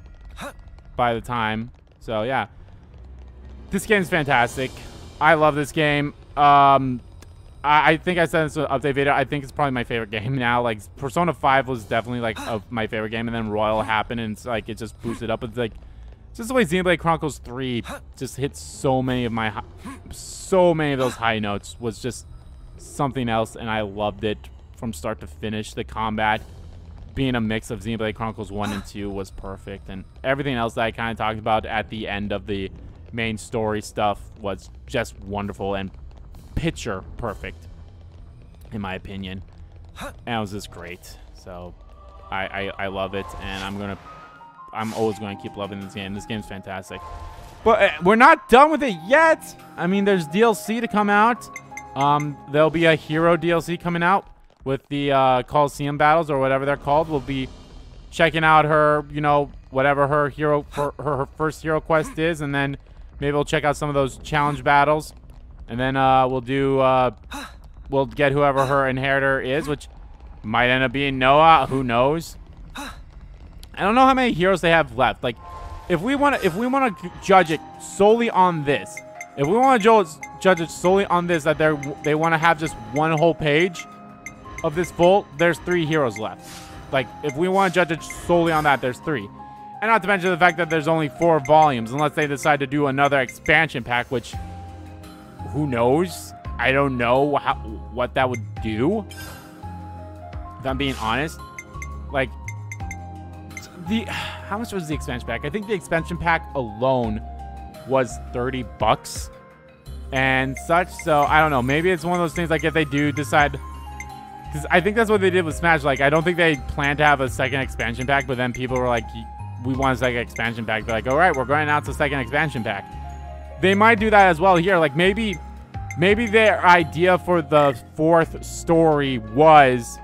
by the time. So yeah, this game is fantastic. I love this game. Um, I think I said this in an update video, I think it's probably my favorite game now. Like Persona five was definitely like a, my favorite game, and then Royal happened, and it's like it just boosted up. It's like just the way Xenoblade Chronicles three just hit so many of my, so many of those high notes was just something else, and I loved it from start to finish. The combat being a mix of Xenoblade Chronicles one and two was perfect, and everything else that I kind of talked about at the end of the main story stuff was just wonderful and picture perfect in my opinion, and it was just great. So I, I, I love it, and I'm gonna I'm always gonna keep loving this game. This game's fantastic, but uh, we're not done with it yet. I mean, there's D L C to come out. Um, there'll be a hero D L C coming out with the uh, Coliseum battles or whatever they're called. We'll be checking out her, you know, whatever her hero, her, her first hero quest is, and then maybe we'll check out some of those challenge battles, and then uh, we'll do, uh, we'll get whoever her inheritor is, which might end up being Noah. Who knows? I don't know how many heroes they have left. Like, if we want to, if we want to judge it solely on this. If we want to judge it solely on this, that they're, they want to have just one whole page of this full, there's three heroes left. Like, if we want to judge it solely on that, there's three. And not to mention the fact that there's only four volumes, unless they decide to do another expansion pack, which, who knows? I don't know how, what that would do, if I'm being honest. Like, the how much was the expansion pack? I think the expansion pack alone was thirty bucks and such, so I don't know, maybe it's one of those things like if they do decide, because I think that's what they did with Smash. Like, I don't think they planned to have a second expansion pack, but then people were like, we want a second expansion pack. They're like, all right, we're going to announce a second expansion pack. They might do that as well here. Like, maybe maybe their idea for the fourth story was,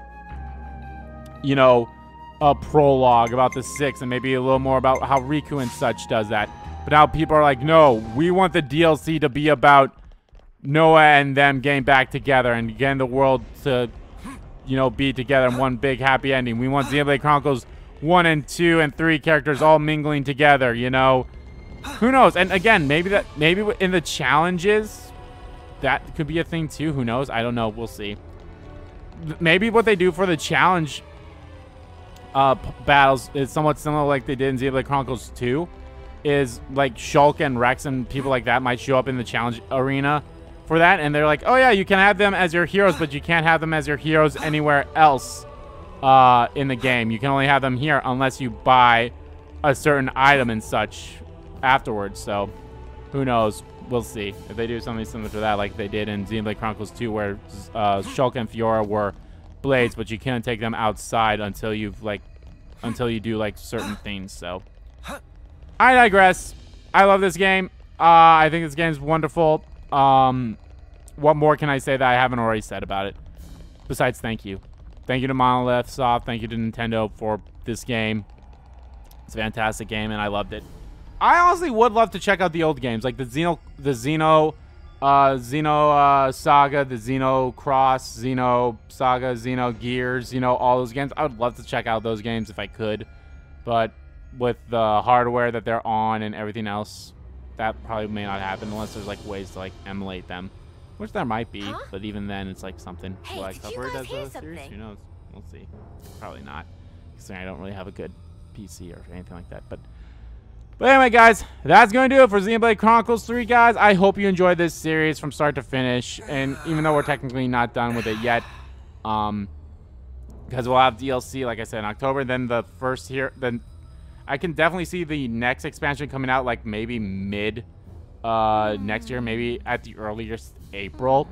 you know, a prologue about the sixth, and maybe a little more about how Riku and such does that. But now people are like, no, we want the D L C to be about Noah and them getting back together and getting the world to, you know, be together in one big happy ending. We want Xenoblade Chronicles one and two and three characters all mingling together, you know. Who knows? And again, maybe that, maybe in the challenges, that could be a thing too. Who knows? I don't know. We'll see. maybe what they do for the challenge uh, battles is somewhat similar like they did in Xenoblade Chronicles two, is like Shulk and Rex and people like that might show up in the challenge arena for that, and they're like, oh yeah, you can have them as your heroes, but you can't have them as your heroes anywhere else uh, in the game. You can only have them here unless you buy a certain item and such afterwards, so who knows? We'll see if they do something similar to that, like they did in Xenoblade Chronicles two, where uh, Shulk and Fiora were blades, but you can't take them outside until you've like, until you do like certain things. So, I digress. I love this game. Uh, I think this game's wonderful. Um, what more can I say that I haven't already said about it? Besides, thank you, thank you to Monolith Soft, thank you to Nintendo for this game. It's a fantastic game, and I loved it. I honestly would love to check out the old games, like the Xeno, the Xeno, uh, Xeno uh, Saga, the Xeno Cross, Xeno Saga, Xeno Gears, you know, all those games. I would love to check out those games if I could, but with the hardware that they're on and everything else, that probably may not happen unless there's like ways to like emulate them, which there might be, huh? But even then, it's like something. Hey, like, did you guys hear something? Who knows? We'll see. Probably not, because I don't really have a good P C or anything like that, but. But anyway, guys, that's going to do it for Xenoblade Chronicles three, guys. I hope you enjoyed this series from start to finish, and even though we're technically not done with it yet, um, because we'll have D L C, like I said, in October. Then the first here, then I can definitely see the next expansion coming out, like maybe mid uh, next year, maybe at the earliest April.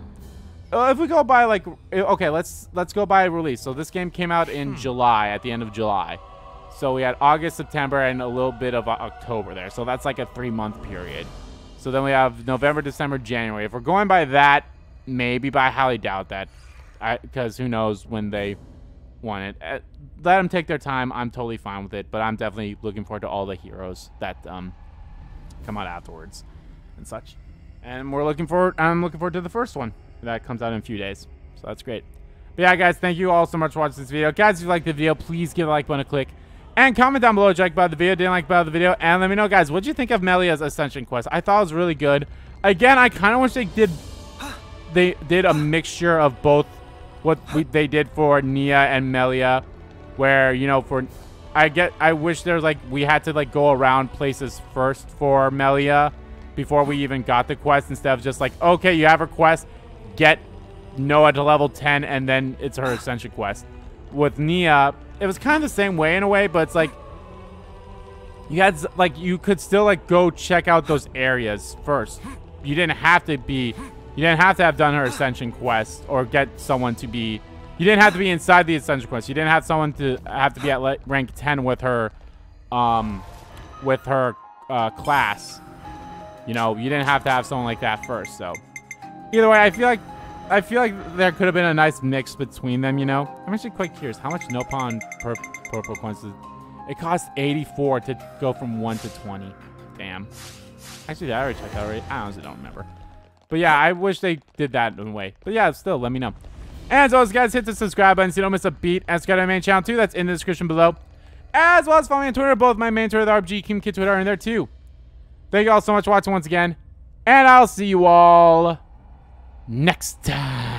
Uh, if we go by like, okay, let's let's go by release. So this game came out in July, at the end of July. So we had August, September, and a little bit of October there. So that's like a three-month period. So then we have November, December, January. If we're going by that, maybe, but I highly doubt that, because who knows when they want it. Let them take their time. I'm totally fine with it, but I'm definitely looking forward to all the heroes that um, come out afterwards and such. And we're looking forward. I'm looking forward to the first one that comes out in a few days. So that's great. But yeah, guys, thank you all so much for watching this video. Guys, if you liked the video, please give a like button a click. And comment down below, like about the video, didn't like about the video, and let me know, guys, what do you think of Melia's Ascension quest? I thought it was really good. Again, I kind of wish they did they did a mixture of both what we, they did for Nia and Melia, where you know for I get I wish there's like we had to like go around places first for Melia before we even got the quest, instead of just like, okay, you have her quest, get Noah to level ten, and then it's her Ascension quest. With Nia, it was kind of the same way in a way, but it's like you had like you could still like go check out those areas first. You didn't have to be, you didn't have to have done her Ascension quest or get someone to be. You didn't have to be inside the Ascension quest. You didn't have someone to have to be at rank ten with her, um, with her uh, class. You know, you didn't have to have someone like that first. So either way, I feel like. I feel like there could have been a nice mix between them, you know? I'm actually quite curious. How much Nopon per purple coins is it? It costs eighty-four to go from one to twenty. Damn. Actually, did I already checked that already? I honestly don't remember. But yeah, I wish they did that in a way. But yeah, still, let me know. And as always, guys, hit the subscribe button so you don't miss a beat. And subscribe to my main channel, too. That's in the description below. As well as follow me on Twitter. Both my main Twitter, the R P G Kim Kid Twitter, are in there, too. Thank you all so much for watching once again. And I'll see you all... next time.